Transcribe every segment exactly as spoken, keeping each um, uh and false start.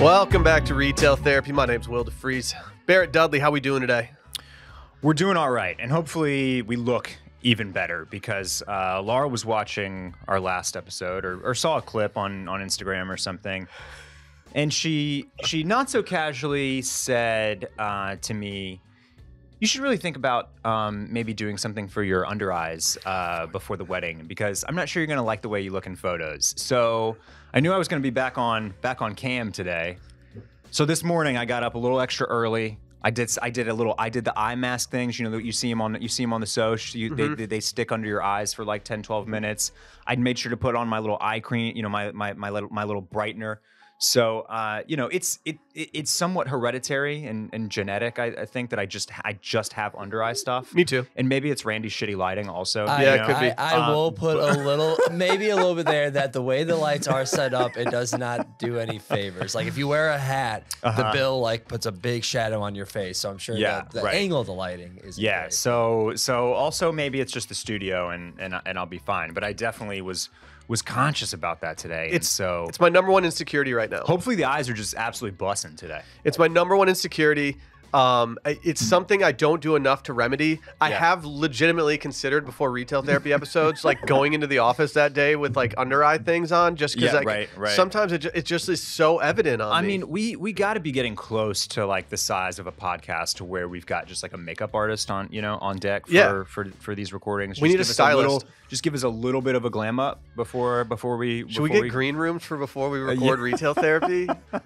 Welcome back to Retail Therapy. My name's Will deFries. Barrett Dudley, how we doing today? We're doing all right, and hopefully we look even better because uh, Laura was watching our last episode or, or saw a clip on, on Instagram or something, and she, she not so casually said uh, to me, you should really think about um, maybe doing something for your under eyes uh, before the wedding because I'm not sure you're gonna like the way you look in photos. So I knew I was gonna be back on back on cam today. So this morning I got up a little extra early. I did I did a little I did the eye mask things. You know, you see them on you see them on the social. You, mm-hmm. they, they stick under your eyes for like ten, twelve minutes. I made sure to put on my little eye cream. You know, my my my little my little brightener. So, uh, you know, it's it, it it's somewhat hereditary and, and genetic, I, I think, that I just I just have under eye stuff. Me too. And maybe it's Randy's shitty lighting also. I, yeah, it could be. I, I um, will put a little, maybe a little bit there that the way the lights are set up, it does not do any favors. Like if you wear a hat, uh-huh. the bill like puts a big shadow on your face. So I'm sure yeah, that the right. angle of the lighting is. Yeah. Great. So so also maybe it's just the studio and, and, and I'll be fine. But I definitely was. was conscious about that today. It's so it's my number one insecurity right now. Hopefully the eyes are just absolutely busting today. It's my number one insecurity. Um, it's something I don't do enough to remedy. I yeah. have legitimately considered before Retail Therapy episodes, like going into the office that day with like under eye things on, just because yeah, like, right, right. sometimes it, it just is so evident on I me. I mean, we, we got to be getting close to like the size of a podcast to where we've got just like a makeup artist on, you know, on deck for, yeah. for, for these recordings. Just we need a stylist. A little, just give us a little bit of a glam up before, before we, should before we get we... green rooms for before we record uh, yeah. Retail Therapy? I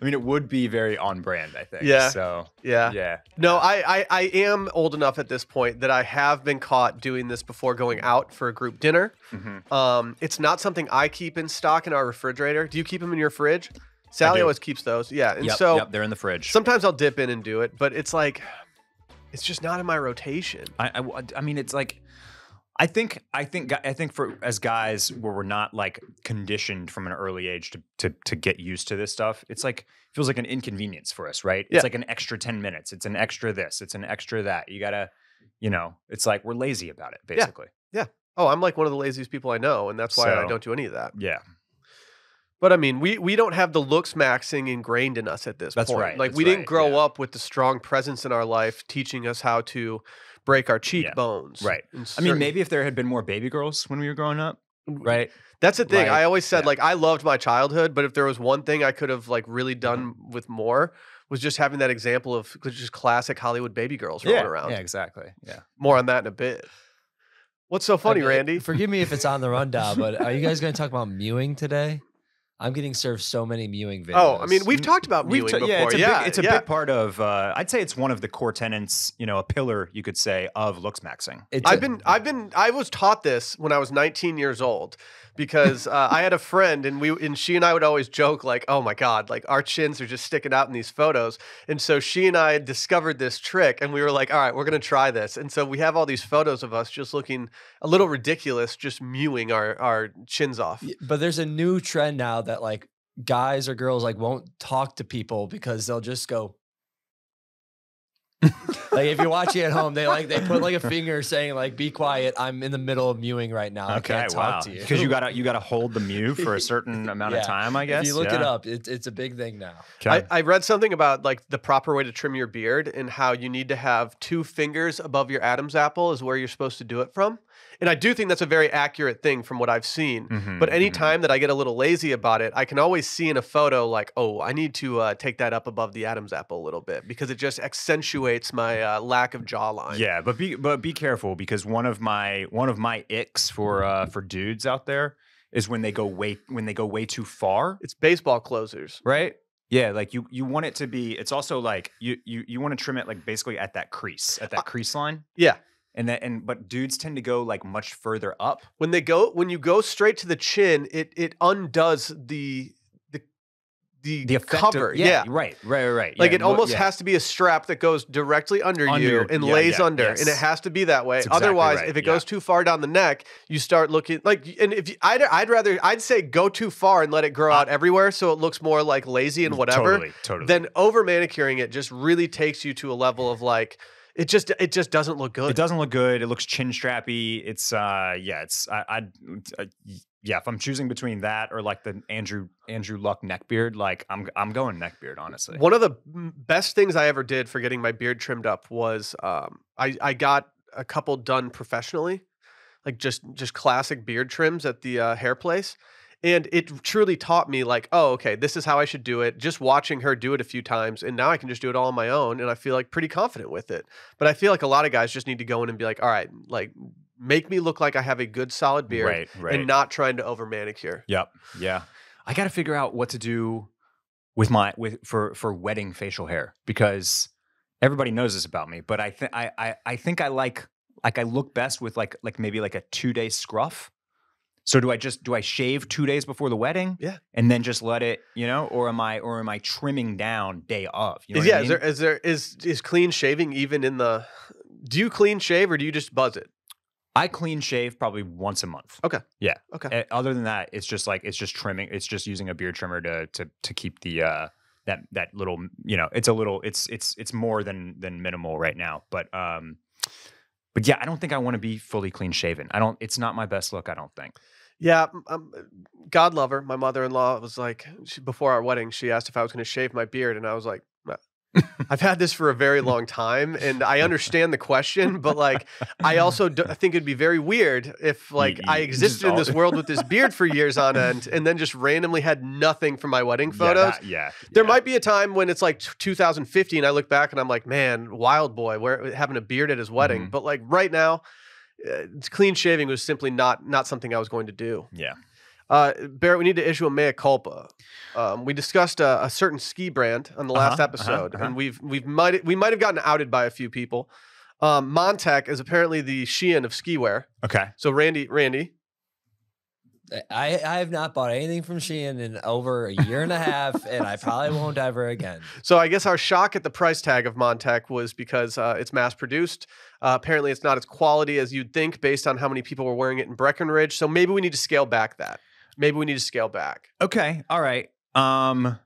mean, it would be very on brand, I think. Yeah. So. Yeah. Yeah. No, I, I, I am old enough at this point that I have been caught doing this before going out for a group dinner. Mm-hmm. Um, it's not something I keep in stock in our refrigerator. Do you keep them in your fridge? Sally always keeps those. Yeah. And yep, so yep, they're in the fridge. Sometimes I'll dip in and do it, but it's like, it's just not in my rotation. I, I, I mean, it's like, I think, I think, I think for as guys where we're not like conditioned from an early age to, to, to get used to this stuff, it's like, feels like an inconvenience for us, right? Yeah. It's like an extra ten minutes. It's an extra this, it's an extra that. You gotta, you know, it's like, we're lazy about it basically. Yeah. yeah. Oh, I'm like one of the laziest people I know. And that's why so, I don't do any of that. Yeah. But I mean, we, we don't have the looks maxing ingrained in us at this that's point. Right, like that's we right. didn't grow yeah. up with the strong presence in our life, teaching us how to break our cheekbones. Yeah. Right. I mean, maybe if there had been more baby girls when we were growing up, right? That's the thing. Right. I always said, yeah. like, I loved my childhood, but if there was one thing I could have, like, really done with more was just having that example of just classic Hollywood baby girls yeah. rolling around. Yeah, exactly. Yeah. More on that in a bit. What's so funny, I mean, Randy? Forgive me if it's on the rundown, but are you guys going to talk about mewing today? I'm getting served so many mewing videos. Oh, I mean, we've talked about mewing we've before. Yeah, it's a, yeah, big, it's a yeah. big part of, uh, I'd say it's one of the core tenets, you know, a pillar, you could say, of looks maxing. It's I've a, been, I've been, I was taught this when I was nineteen years old because uh, I had a friend and we, and she and I would always joke like, oh my God, like our chins are just sticking out in these photos. And so she and I discovered this trick and we were like, all right, we're going to try this. And so we have all these photos of us just looking a little ridiculous, just mewing our, our chins off. But there's a new trend now that that like guys or girls like won't talk to people because they'll just go like if you're watching at home, they like they put like a finger saying like be quiet, I'm in the middle of mewing right now. Okay, I can't wow. talk to you. Because you gotta you gotta hold the mew for a certain amount yeah. of time, I guess. If you look yeah. it up, it's it's a big thing now. I, I read something about like the proper way to trim your beard and how you need to have two fingers above your Adam's apple is where you're supposed to do it from. And I do think that's a very accurate thing from what I've seen. Mm-hmm, but any time mm-hmm. that I get a little lazy about it, I can always see in a photo like, oh, I need to uh, take that up above the Adam's apple a little bit because it just accentuates my uh, lack of jawline. Yeah, but be but be careful because one of my one of my icks for uh, for dudes out there is when they go way when they go way too far. It's baseball closers, right? Yeah, like you you want it to be. It's also like you you you want to trim it like basically at that crease at that uh, crease line. Yeah. And that, and but dudes tend to go like much further up. When they go, when you go straight to the chin, it it undoes the the the, the cover. Of, yeah, yeah, right, right, right. Like yeah, it almost yeah. has to be a strap that goes directly under, under you and yeah, lays yeah, under, yes. and it has to be that way. Exactly Otherwise, right. if it yeah. goes too far down the neck, you start looking like. And if you, I'd I'd rather I'd say go too far and let it grow uh, out everywhere, so it looks more like lazy and whatever. Totally, totally. Then over manicuring it just really takes you to a level of like. It just it just doesn't look good. It doesn't look good. It looks chin strappy. It's uh yeah. It's I, I, I yeah. If I'm choosing between that or like the Andrew Andrew Luck neckbeard, like I'm I'm going neckbeard honestly. One of the best things I ever did for getting my beard trimmed up was um I I got a couple done professionally, like just just classic beard trims at the uh, hair place. And it truly taught me like, oh, okay, this is how I should do it. Just watching her do it a few times. And now I can just do it all on my own. And I feel like pretty confident with it. But I feel like a lot of guys just need to go in and be like, all right, like make me look like I have a good solid beard right, right. and not trying to over manicure. Yep. Yeah. I got to figure out what to do with my, with for, for wedding facial hair, because everybody knows this about me, but I think, I, I, I think I like, like I look best with like, like maybe like a two day scruff. So do I just, do I shave two days before the wedding? Yeah. And then just let it, you know, or am I, or am I trimming down day of? You know yeah. I mean? Is there, is there, is, is clean shaving even in the, do you clean shave or do you just buzz it? I clean shave probably once a month. Okay. Yeah. Okay. Other than that, it's just like, it's just trimming. It's just using a beard trimmer to, to, to keep the, uh, that, that little, you know, it's a little, it's, it's, it's more than, than minimal right now. But, um, But yeah, I don't think I want to be fully clean shaven. I don't, it's not my best look, I don't think. Yeah, um, God love her. My mother-in-law was like, she, before our wedding, she asked if I was going to shave my beard. And I was like, nah. I've had this for a very long time. And I understand the question, but like, I also do, I think it'd be very weird if like I existed in this world with this beard for years on end and then just randomly had nothing for my wedding photos. Yeah. That, yeah there yeah. might be a time when it's like two thousand fifteen and I look back and I'm like, man, wild boy where, having a beard at his wedding. Mm-hmm. But like right now, uh, clean shaving was simply not, not something I was going to do. Yeah. Uh, Barrett, we need to issue a mea culpa. Um, we discussed a, a certain ski brand on the last uh-huh, episode, uh-huh, uh-huh. and we've we've might we might have gotten outed by a few people. Um, Montec is apparently the Shein of ski wear. Okay, so Randy, Randy, I I have not bought anything from Shein in over a year and a half, and I probably won't ever again. So I guess our shock at the price tag of Montec was because uh, it's mass produced. Uh, apparently, it's not as quality as you'd think based on how many people were wearing it in Breckenridge. So maybe we need to scale back that. Maybe we need to scale back. Okay. All right. Um,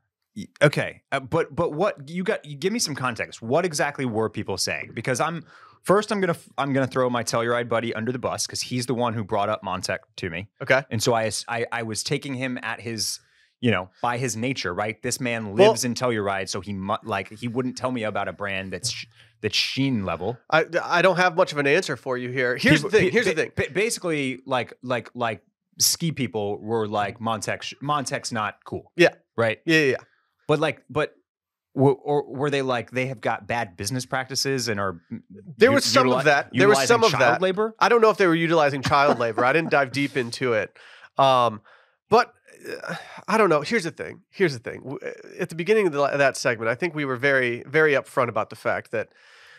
okay. Uh, but but what you got? You give me some context. What exactly were people saying? Because I'm first. I'm gonna I'm gonna throw my Telluride buddy under the bus because he's the one who brought up Montec to me. Okay. And so I I, I was taking him at his. You know, by his nature, right? This man lives well, in Telluride, so he mu like he wouldn't tell me about a brand that's sh that's Shein level. I I don't have much of an answer for you here. Here's people, the thing. Here's the thing. Basically, like like like. ski people were like Montec. Montec's not cool. Yeah. Right. Yeah. Yeah. yeah. But like, but were, or were they like they have got bad business practices and are? There was some of that. There was some of that. Child labor. I don't know if they were utilizing child labor. I didn't dive deep into it. Um, but uh, I don't know. Here's the thing. Here's the thing. At the beginning of, the, of that segment, I think we were very, very upfront about the fact that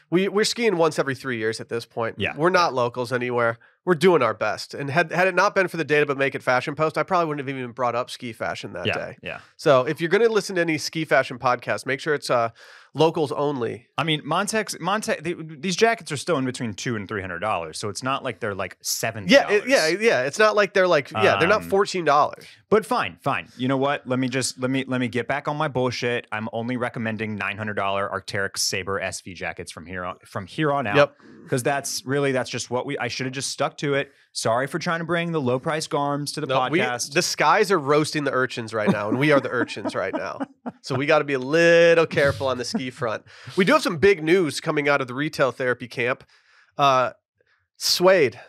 we we're skiing once every three years at this point. Yeah. We're not locals anywhere. We're doing our best. And had had it not been for the Data But Make It Fashion post, I probably wouldn't have even brought up ski fashion that yeah, day. Yeah. So if you're going to listen to any ski fashion podcast, make sure it's uh, locals only. I mean, Montec, Montec, they, these jackets are still in between two and three hundred dollars. So it's not like they're like seventy dollars. Yeah, it, yeah, yeah. It's not like they're like yeah, um, they're not fourteen dollars. But fine, fine. You know what? Let me just let me let me get back on my bullshit. I'm only recommending nine hundred dollar Arcteryx Sabre S V jackets from here on from here on out. Yep. Because that's really that's just what we I should have just stuck to it. Sorry for trying to bring the low price garms to the no, podcast. We, the skies are roasting the urchins right now, and we are the urchins right now. So we got to be a little careful on the ski front. We do have some big news coming out of the retail therapy camp. Uh, Suede,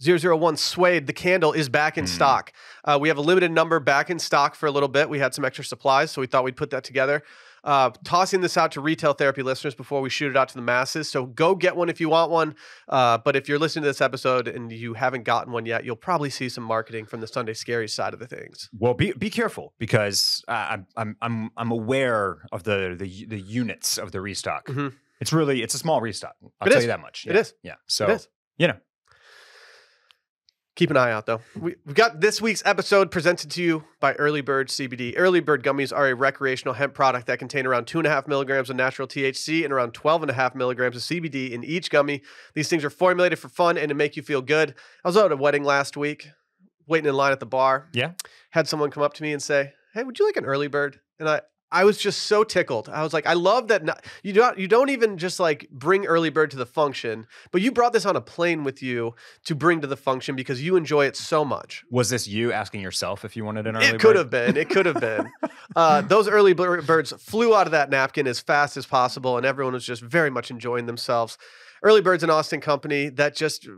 zero zero one Suede, the candle is back in mm. stock. Uh, we have a limited number back in stock for a little bit. We had some extra supplies, so we thought we'd put that together. Uh, tossing this out to retail therapy listeners before we shoot it out to the masses. So go get one if you want one. Uh, but if you're listening to this episode and you haven't gotten one yet, you'll probably see some marketing from the Sunday Scary side of the things. Well, be be careful because uh, I'm I'm I'm aware of the the, the units of the restock. Mm-hmm. It's really it's a small restock. I'll it tell is. you that much. Yeah. It is. Yeah. So it is. you know, keep an eye out, though. We've got this week's episode presented to you by Early Bird C B D. Early Bird gummies are a recreational hemp product that contain around two and a half milligrams of natural T H C and around twelve and a half milligrams of C B D in each gummy. These things are formulated for fun and to make you feel good. I was out at a wedding last week, waiting in line at the bar. Yeah. Had someone come up to me and say, hey, would you like an Early Bird? And I, I was just so tickled. I was like, I love that. Not, you don't you don't even just like bring Early Bird to the function, but you brought this on a plane with you to bring to the function because you enjoy it so much. Was this you asking yourself if you wanted an Early Bird? It could have been. It could have been. Uh, those Early Birds flew out of that napkin as fast as possible, and everyone was just very much enjoying themselves. Early Bird's an Austin company that just,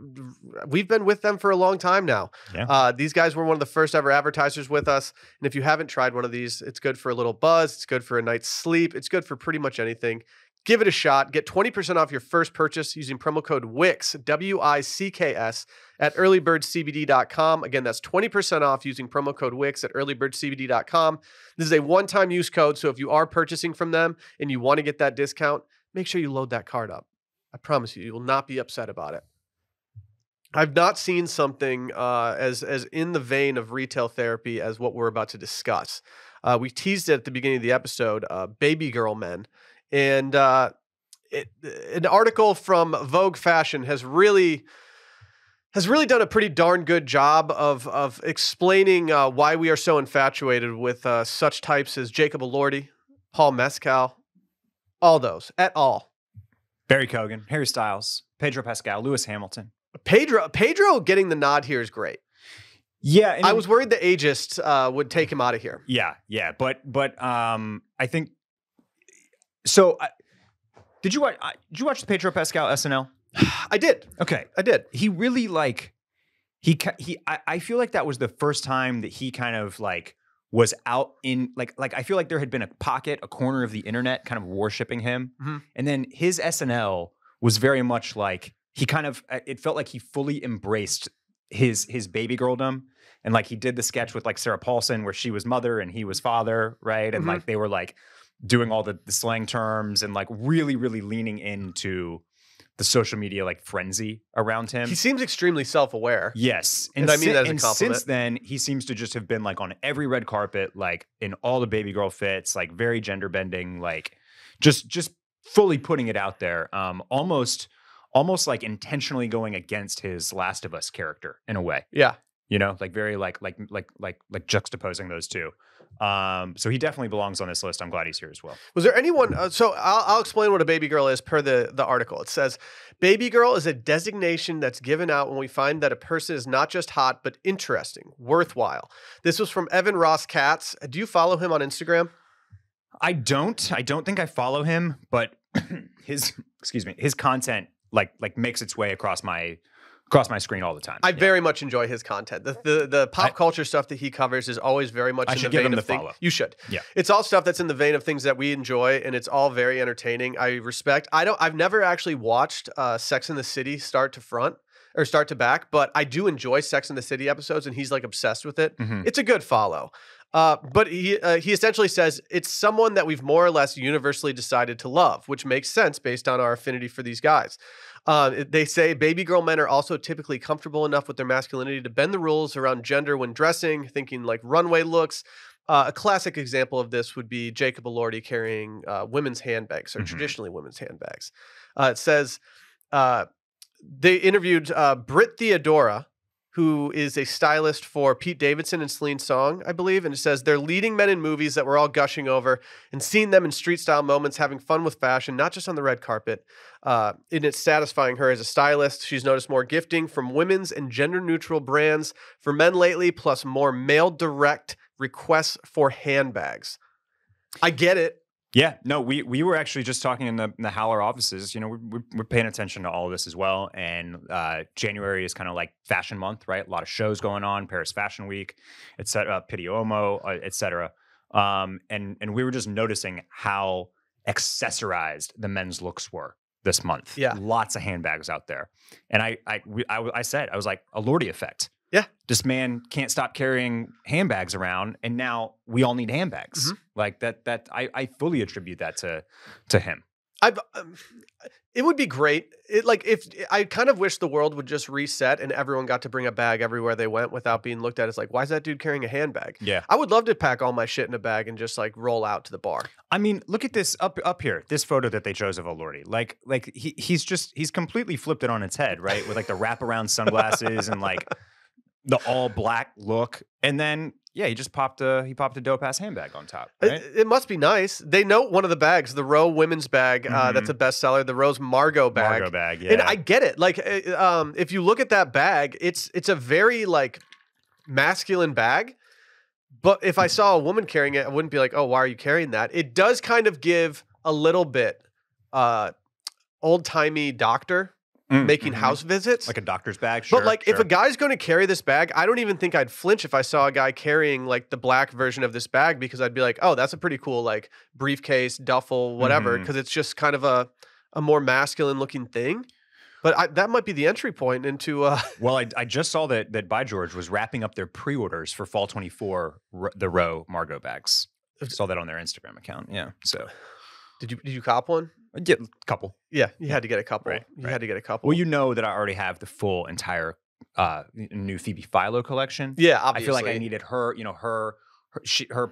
we've been with them for a long time now. Yeah. Uh, these guys were one of the first ever advertisers with us. And if you haven't tried one of these, it's good for a little buzz. It's good for a night's sleep. It's good for pretty much anything. Give it a shot. Get twenty percent off your first purchase using promo code WICKS, W I C K S, at early bird c b d dot com. Again, that's twenty percent off using promo code WICKS at early bird c b d dot com. This is a one-time use code, so if you are purchasing from them and you want to get that discount, make sure you load that card up. I promise you, you will not be upset about it. I've not seen something uh, as, as in the vein of retail therapy as what we're about to discuss. Uh, we teased it at the beginning of the episode, uh, Baby Girl Men. And uh, it, an article from Vogue Fashion has really... has really done a pretty darn good job of of explaining uh, why we are so infatuated with uh, such types as Jacob Elordi, Paul Mescal, all those, et al. Barry Cogan, Harry Styles, Pedro Pascal, Lewis Hamilton. Pedro Pedro getting the nod here is great. Yeah. And I was worried the ageist uh, would take him out of here. Yeah, yeah. But, but um, I think... So, I, did, you watch, I, did you watch the Pedro Pascal S N L? I did. Okay. I did. He really like, he, he, I, I feel like that was the first time that he kind of like was out in like, like, I feel like there had been a pocket, a corner of the internet kind of worshiping him. Mm-hmm. And then his S N L was very much like, he kind of, it felt like he fully embraced his, his baby girldom. And like, he did the sketch with like Sarah Paulson where she was mother and he was father. Right. And mm-hmm. like, they were like doing all the, the slang terms and like really, really leaning into the social media like frenzy around him. He seems extremely self-aware. Yes. And, and I mean that as a compliment. Since then, he seems to just have been like on every red carpet, like in all the baby girl fits, like very gender bending, like just just fully putting it out there. Um, almost almost like intentionally going against his Last of Us character in a way. Yeah. You know, like very like like like like like juxtaposing those two. Um, so he definitely belongs on this list. I'm glad he's here as well. Was there anyone? Uh, so I'll, I'll explain what a baby girl is per the, the article. It says, baby girl is a designation that's given out when we find that a person is not just hot, but interesting, worthwhile. This was from Evan Ross Katz. Do you follow him on Instagram? I don't. I don't think I follow him, but his, excuse me, his content like, like makes its way across my Across my screen all the time. I yeah. very much enjoy his content. The the, the pop I, culture stuff that he covers is always very much I in the vein of things. You should. Yeah. It's all stuff that's in the vein of things that we enjoy, and it's all very entertaining. I respect. I don't. I've never actually watched uh, Sex and the City start to front or start to back, but I do enjoy Sex and the City episodes, and he's like obsessed with it. Mm-hmm. It's a good follow. Uh, but he uh, he essentially says it's someone that we've more or less universally decided to love, which makes sense based on our affinity for these guys. Uh, they say baby girl men are also typically comfortable enough with their masculinity to bend the rules around gender when dressing, thinking like runway looks. Uh, a classic example of this would be Jacob Elordi carrying uh, women's handbags, or mm-hmm. traditionally women's handbags. Uh, it says uh, they interviewed uh, Brit Theodora, who is a stylist for Pete Davidson and Celine Song, I believe. And it says, they're leading men in movies that we're all gushing over and seeing them in street style moments, having fun with fashion, not just on the red carpet. Uh, and it's satisfying her as a stylist. She's noticed more gifting from women's and gender neutral brands for men lately, plus more male direct requests for handbags. I get it. Yeah, no, we we were actually just talking in the, in the Howler offices. You know, we're, we're paying attention to all of this as well. And uh, January is kind of like fashion month, right? A lot of shows going on, Paris Fashion Week, et cetera, Pitti Uomo, et cetera. Um, and, and we were just noticing how accessorized the men's looks were this month. Yeah. Lots of handbags out there. And I, I, we, I, I said, I was like, Elordi effect. Yeah. This man can't stop carrying handbags around, and now we all need handbags. Mm-hmm. Like that, that I, I fully attribute that to, to him. I've, um, it would be great. It, like if I kind of wish the world would just reset and everyone got to bring a bag everywhere they went without being looked at as like, why is that dude carrying a handbag? Yeah. I would love to pack all my shit in a bag and just like roll out to the bar. I mean, look at this up, up here, this photo that they chose of Elordi. Like, like he, he's just, he's completely flipped it on its head, right? With like the wraparound sunglasses and like, the all black look. And then Yeah, he just popped a he popped a dope ass handbag on top. Right? It, it must be nice. They know one of the bags, the Row women's bag, mm-hmm. uh, that's a bestseller. The Row's Margot bag. Margot bag, yeah. And I get it. Like, um, if you look at that bag, it's it's a very like masculine bag. But if I saw a woman carrying it, I wouldn't be like, oh, why are you carrying that? It does kind of give a little bit uh, old timey doctor. Mm, making mm-hmm. house visits. Like a doctor's bag, sure. But like sure. if a guy's going to carry this bag, I don't even think I'd flinch if I saw a guy carrying like the black version of this bag, because I'd be like, oh, that's a pretty cool like briefcase, duffel, whatever, because mm-hmm. it's just kind of a, a more masculine looking thing. But I, that might be the entry point into... Uh... Well, I, I just saw that, that By George was wrapping up their pre-orders for Fall twenty-four, the Row Margot bags. I saw that on their Instagram account, yeah. So... Did you did you cop one? I did a couple. Yeah, you had to get a couple. Right, you right. had to get a couple. Well, you know that I already have the full entire uh, new Phoebe Philo collection. Yeah, obviously. I feel like I needed her. You know, her, her she her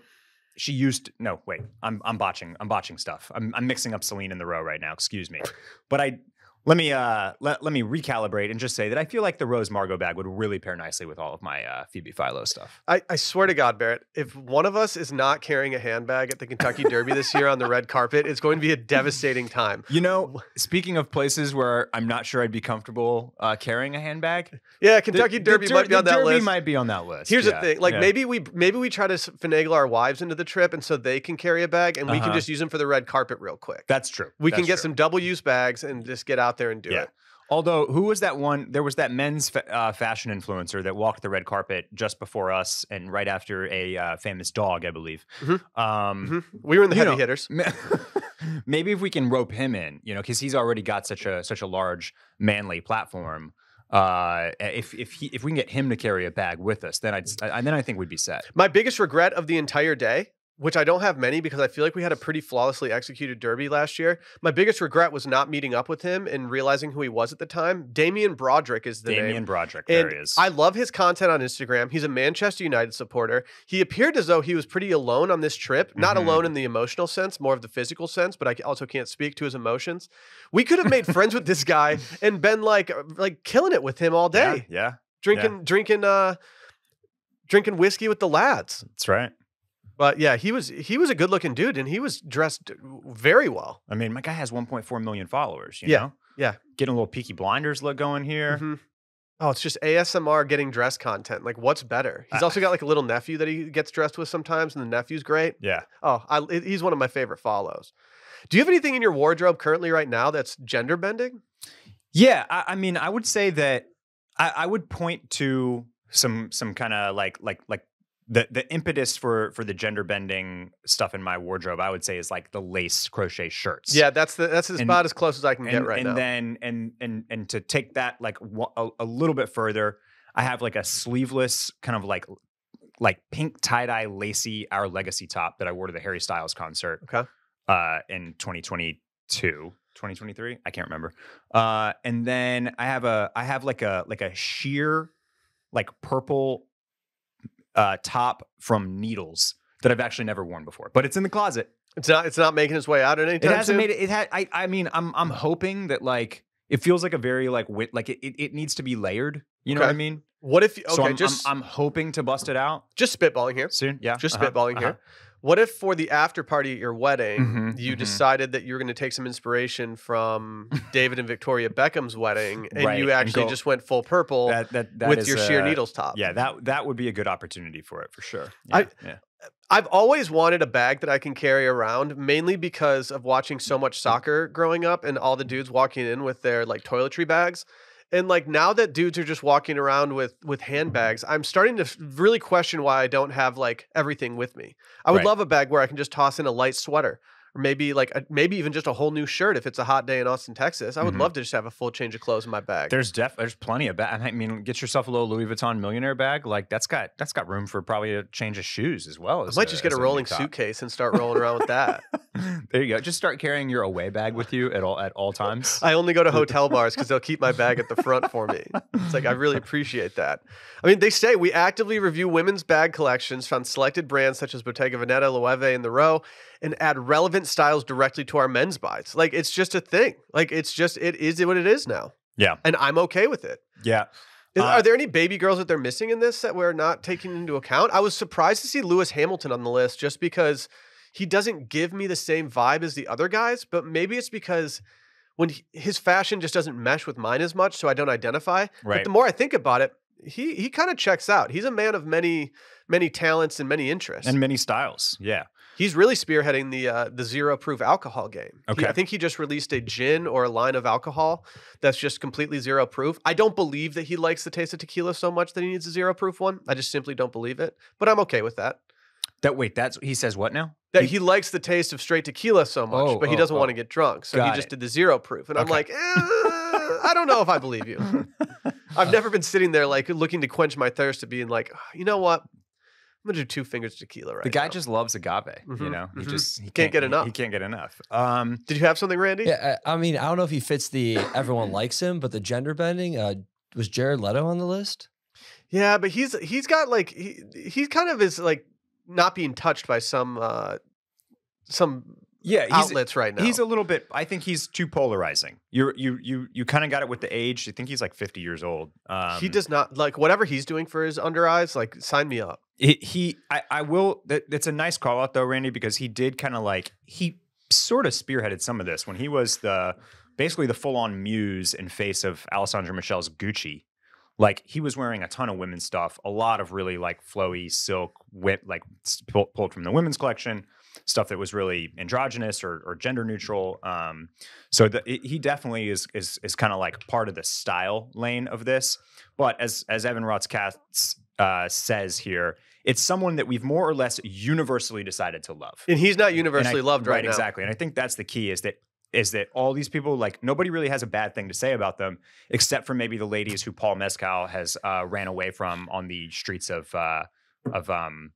she used. No, wait, I'm I'm botching I'm botching stuff. I'm I'm mixing up Celine and the Row right now. Excuse me, but I let me uh let let me recalibrate and just say that I feel like the Rose Margot bag would really pair nicely with all of my uh, Phoebe Philo stuff. I I swear to God, Barrett, if one of us is not carrying a handbag at the Kentucky Derby this year on the red carpet, it's going to be a devastating time. You know, speaking of places where I'm not sure I'd be comfortable uh, carrying a handbag, yeah, Kentucky the, Derby the might be on that Derby list. Might be on that list. Here's yeah. the thing: like yeah. maybe we maybe we try to finagle our wives into the trip, and so they can carry a bag, and uh-huh. we can just use them for the red carpet real quick. That's true. We That's can get true. some double use bags and just get out there and do yeah. it. Although, who was that one? There was that men's fa uh, fashion influencer that walked the red carpet just before us and right after a uh, famous dog, I believe. Mm-hmm. um, mm-hmm. We were in the heavy know, hitters. Maybe if we can rope him in, you know, because he's already got such a such a large manly platform. Uh, if if he if we can get him to carry a bag with us, then I'd I, then I think we'd be set. My biggest regret of the entire day, which I don't have many because I feel like we had a pretty flawlessly executed derby last year. My biggest regret was not meeting up with him and realizing who he was at the time. Damian Broderick is the Damian name. Damian Broderick, and there he is. I love his content on Instagram. He's a Manchester United supporter. He appeared as though he was pretty alone on this trip. Not mm-hmm. alone in the emotional sense, more of the physical sense, but I also can't speak to his emotions. We could have made friends with this guy and been like like killing it with him all day. Yeah, yeah. Drinking, yeah. drinking, uh, drinking whiskey with the lads. That's right. But yeah, he was he was a good looking dude, and he was dressed very well. I mean, my guy has one point four million followers. You yeah, know? yeah. Getting a little Peaky Blinders look going here. Mm-hmm. Oh, it's just A S M R getting dressed content. Like, what's better? He's uh, also got like a little nephew that he gets dressed with sometimes, and the nephew's great. Yeah. Oh, I, he's one of my favorite follows. Do you have anything in your wardrobe currently right now that's gender bending? Yeah, I, I mean, I would say that I, I would point to some some kind of like like like. The, the impetus for for the gender bending stuff in my wardrobe, I would say, is like the lace crochet shirts. Yeah, that's the that's and, about as close as I can and, get right and now. And then and and and to take that like a, a little bit further, I have like a sleeveless kind of like like pink tie dye lacy Our Legacy top that I wore to the Harry Styles concert. Okay, uh, in twenty twenty-two, twenty twenty-three, I can't remember. Uh, and then I have a I have like a like a sheer like purple. Uh, top from Needles that I've actually never worn before, but it's in the closet. It's not. It's not making its way out at any time. It hasn't soon. made it. It had. I. I mean, I'm. I'm hoping that like it feels like a very like wit. Like it. It needs to be layered. You know okay. what I mean? What if? Okay. So I'm, just. I'm, I'm hoping to bust it out. Just spitballing here soon. Yeah. Just uh-huh, spitballing uh-huh. here. What if for the after party at your wedding, mm-hmm, you mm-hmm. decided that you were going to take some inspiration from David and Victoria Beckham's wedding, and right. you actually and just went full purple that, that, that with your sheer a, Needles top? Yeah, that that would be a good opportunity for it, for sure. Yeah, I, yeah. I've always wanted a bag that I can carry around, mainly because of watching so much soccer growing up and all the dudes walking in with their like toiletry bags. And like now that dudes are just walking around with with handbags, I'm starting to really question why I don't have like everything with me. I would right. love a bag where I can just toss in a light sweater, or maybe like a, maybe even just a whole new shirt if it's a hot day in Austin, Texas. I would mm-hmm. love to just have a full change of clothes in my bag. There's def there's plenty of bag. I mean, get yourself a little Louis Vuitton millionaire bag. Like that's got that's got room for probably a change of shoes as well. As I might a, just get a rolling suitcase and start rolling around with that. There you go. Just start carrying your away bag with you at all at all times. I only go to hotel bars because they'll keep my bag at the front for me. It's like I really appreciate that. I mean, they say we actively review women's bag collections from selected brands such as Bottega Veneta, Loewe, and The Row, and add relevant styles directly to our men's buys. Like it's just a thing. Like it's just it is what it is now. Yeah, and I'm okay with it. Yeah. Is, uh, are there any baby girls that they're missing in this that we're not taking into account? I was surprised to see Lewis Hamilton on the list just because he doesn't give me the same vibe as the other guys, but maybe it's because when he, his fashion just doesn't mesh with mine as much, so I don't identify. Right. But the more I think about it, he he kind of checks out. He's a man of many many talents and many interests and many styles. Yeah. He's really spearheading the uh, the zero proof alcohol game. Okay. He, I think he just released a gin or a line of alcohol that's just completely zero proof. I don't believe that he likes the taste of tequila so much that he needs a zero proof one. I just simply don't believe it. But I'm okay with that. That wait, that's he says what now? That he, he likes the taste of straight tequila so much, oh, but he doesn't oh, want to get drunk. So he just it. did the zero proof. And okay. I'm like, eh, I don't know if I believe you. I've never been sitting there like looking to quench my thirst to being like, you know what? I'm gonna do two fingers of tequila right now. The guy now. just loves agave, mm-hmm, you know. He mm-hmm. just he can't, can't get enough. He, he can't get enough. Um, Did you have something, Randy? Yeah, I, I mean, I don't know if he fits the everyone likes him, but the gender bending. Uh, was Jared Leto on the list? Yeah, but he's he's got like he he kind of is like not being touched by some uh, some. Yeah, he's, outlets right now. He's a little bit. I think he's too polarizing. You you you you kind of got it with the age. I think he's like fifty years old. Um, he does not like whatever he's doing for his under eyes. Like sign me up. He, he I, I will. That, that's a nice call out though, Randy, because he did kind of like he sort of spearheaded some of this when he was the basically the full on muse and face of Alessandra Michelle's Gucci. Like he was wearing a ton of women's stuff, a lot of really like flowy silk, whip, like pulled from the women's collection. Stuff that was really androgynous or, or gender neutral. Um, so the, it, he definitely is is is kind of like part of the style lane of this. But as as Evan Ross Katz uh, says here, it's someone that we've more or less universally decided to love. And he's not universally I, loved right, right now. Exactly. And I think that's the key is that is that all these people, like nobody really has a bad thing to say about them, except for maybe the ladies who Paul Mescal has uh, ran away from on the streets of uh, of. Um,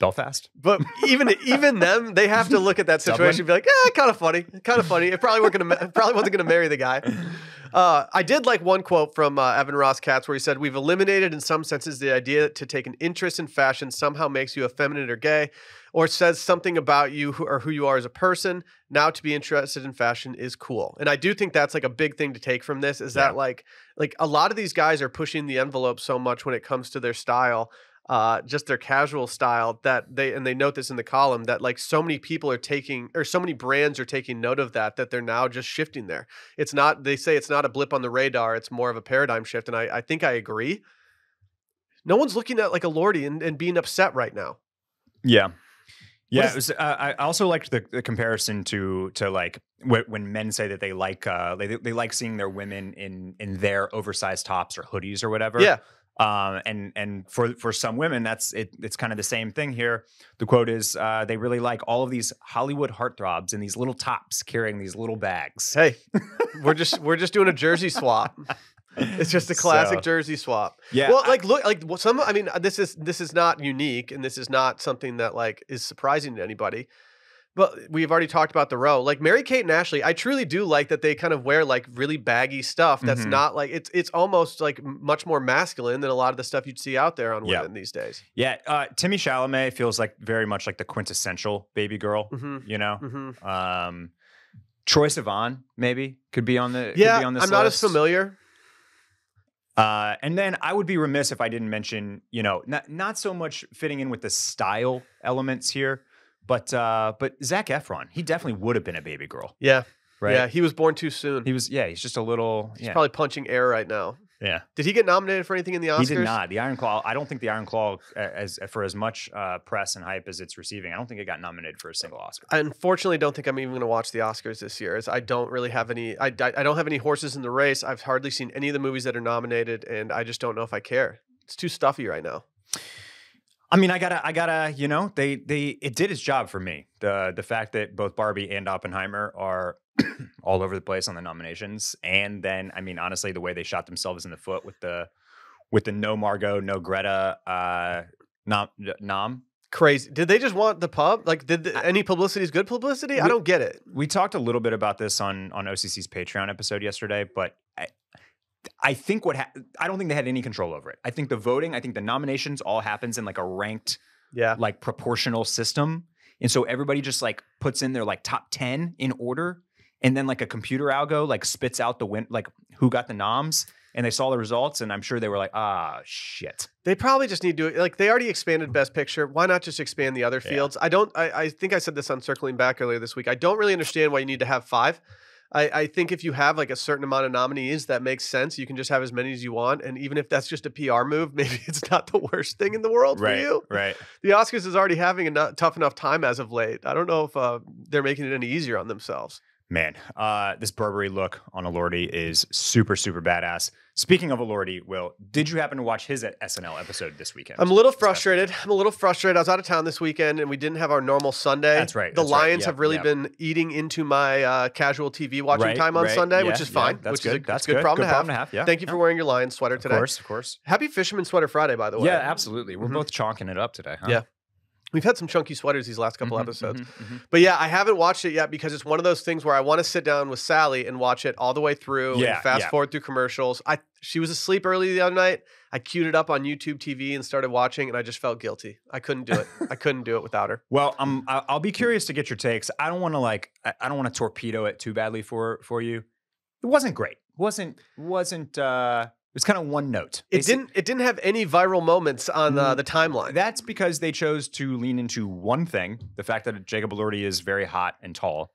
Belfast. But even even them, they have to look at that situation Dublin. and be like, eh, kind of funny, kind of funny. It probably, weren't gonna, probably wasn't going to marry the guy. Uh, I did like one quote from uh, Evan Ross Katz where he said, we've eliminated in some senses the idea that to take an interest in fashion somehow makes you effeminate or gay or says something about you who, or who you are as a person. Now to be interested in fashion is cool. And I do think that's like a big thing to take from this is yeah. that like like a lot of these guys are pushing the envelope so much when it comes to their style. Uh, just their casual style that they, and they note this in the column that like so many people are taking, or so many brands are taking note of that, that they're now just shifting there. It's not, they say it's not a blip on the radar. It's more of a paradigm shift. And I, I think I agree. No one's looking at like Elordi and, and being upset right now. Yeah. Yeah. It was, uh, I also liked the, the comparison to, to like wh when men say that they like, uh, they, they like seeing their women in, in their oversized tops or hoodies or whatever. Yeah. Um, and, and for, for some women, that's, it, it's kind of the same thing here. The quote is, uh, they really like all of these Hollywood heartthrobs and these little tops carrying these little bags. Hey, we're just, we're just doing a jersey swap. It's just a classic so, jersey swap. Yeah. Well, like, look, like some, I mean, this is, this is not unique and this is not something that like is surprising to anybody. But we've already talked about The Row. Like Mary-Kate and Ashley, I truly do like that they kind of wear like really baggy stuff that's mm-hmm. not like, it's it's almost like much more masculine than a lot of the stuff you'd see out there on women yeah. these days. Yeah, uh, Timmy Chalamet feels like very much like the quintessential baby girl, mm-hmm. you know? Mm-hmm. um, Troye Sivan maybe could be on the yeah, could be on this I'm list. Not as familiar. Uh, and then I would be remiss if I didn't mention, you know, not, not so much fitting in with the style elements here, But uh, but Zac Efron, he definitely would have been a baby girl. Yeah, right. Yeah, he was born too soon. He was. Yeah, he's just a little. He's yeah. probably punching air right now. Yeah. Did he get nominated for anything in the Oscars? He did not. The Iron Claw. I don't think the Iron Claw, as for as much uh, press and hype as it's receiving, I don't think it got nominated for a single Oscar. I unfortunately don't think I'm even going to watch the Oscars this year. As I don't really have any. I I don't have any horses in the race. I've hardly seen any of the movies that are nominated, and I just don't know if I care. It's too stuffy right now. I mean, I gotta, I gotta, you know, they, they, it did its job for me. The, the fact that both Barbie and Oppenheimer are all over the place on the nominations, and then, I mean, honestly, the way they shot themselves in the foot with the, with the no Margot, no Greta, uh, nom, nom. Crazy. Did they just want the pub? Like, did the, any publicity is good publicity? We, I don't get it. We talked a little bit about this on on O C C's Patreon episode yesterday, but. I, I think what ha I don't think they had any control over it. I think the voting, I think the nominations all happens in like a ranked, yeah, like proportional system, and so everybody just like puts in their like top ten in order, and then like a computer algo like spits out the win, like who got the noms, and they saw the results, and I'm sure they were like, ah, shit. They probably just need to do it. Like, they already expanded Best Picture. Why not just expand the other fields? Yeah. I don't, I, I think I said this on Circling Back earlier this week. I don't really understand why you need to have five. I, I think if you have like a certain amount of nominees, that makes sense. You can just have as many as you want. And even if that's just a P R move, maybe it's not the worst thing in the world right, for you. Right. The Oscars is already having a not tough enough time as of late. I don't know if uh, they're making it any easier on themselves. Man, uh, this Burberry look on Elordi is super, super badass. Speaking of Elordi, Will, did you happen to watch his S N L episode this weekend? I'm a little frustrated. I'm a little frustrated. I was out of town this weekend, and we didn't have our normal Sunday. That's right. The that's Lions right. yep, have really yep. been eating into my uh, casual T V watching right, time on right, Sunday, yeah, which is fine. Yeah, that's which good. Is a, that's good, good problem good to problem have. have yeah, Thank you yeah. for wearing your Lions sweater today. Of course, of course. Happy Fisherman Sweater Friday, by the way. Yeah, absolutely. We're mm-hmm. both chonking it up today, huh? Yeah. We've had some chunky sweaters these last couple mm-hmm, episodes. Mm-hmm, mm-hmm. But yeah, I haven't watched it yet because it's one of those things where I want to sit down with Sally and watch it all the way through yeah, and fast yeah. forward through commercials. I She was asleep early the other night. I queued it up on YouTube T V and started watching, and I just felt guilty. I couldn't do it. I couldn't do it without her. Well, I'm, I'll be curious to get your takes. I don't want to like, I don't want to torpedo it too badly for, for you. It wasn't great. Wasn't, wasn't, uh... It was kind of one note. It Basically, didn't. It didn't have any viral moments on uh, the timeline. That's because they chose to lean into one thing: the fact that Jacob Elordi is very hot and tall,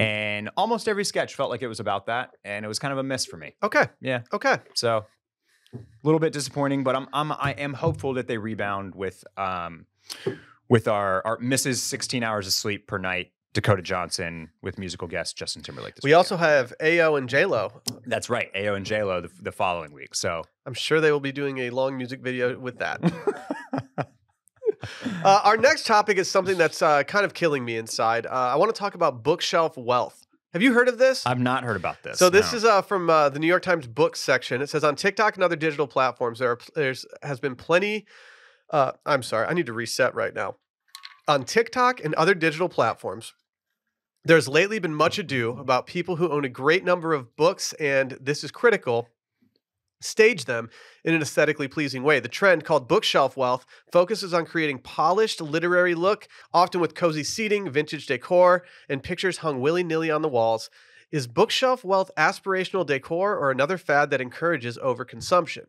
and almost every sketch felt like it was about that, and it was kind of a miss for me. Okay. Yeah. Okay. So, a little bit disappointing, but I'm I'm I am hopeful that they rebound with um, with our our Missus sixteen hours of sleep per night. Dakota Johnson with musical guest Justin Timberlake. This we weekend. also have A O and JLo. That's right. A O and JLo the, the following week. So I'm sure they will be doing a long music video with that. uh, our next topic is something that's uh, kind of killing me inside. Uh, I want to talk about bookshelf wealth. Have you heard of this? I've not heard about this. So this no. is uh, from uh, the New York Times books section. It says on TikTok and other digital platforms, there are, there's, has been plenty. Uh, I'm sorry. I need to reset right now. On TikTok and other digital platforms, there's lately been much ado about people who own a great number of books, and this is critical, stage them in an aesthetically pleasing way. The trend, called bookshelf wealth, focuses on creating polished literary look, often with cozy seating, vintage decor, and pictures hung willy-nilly on the walls. Is bookshelf wealth aspirational decor or another fad that encourages overconsumption?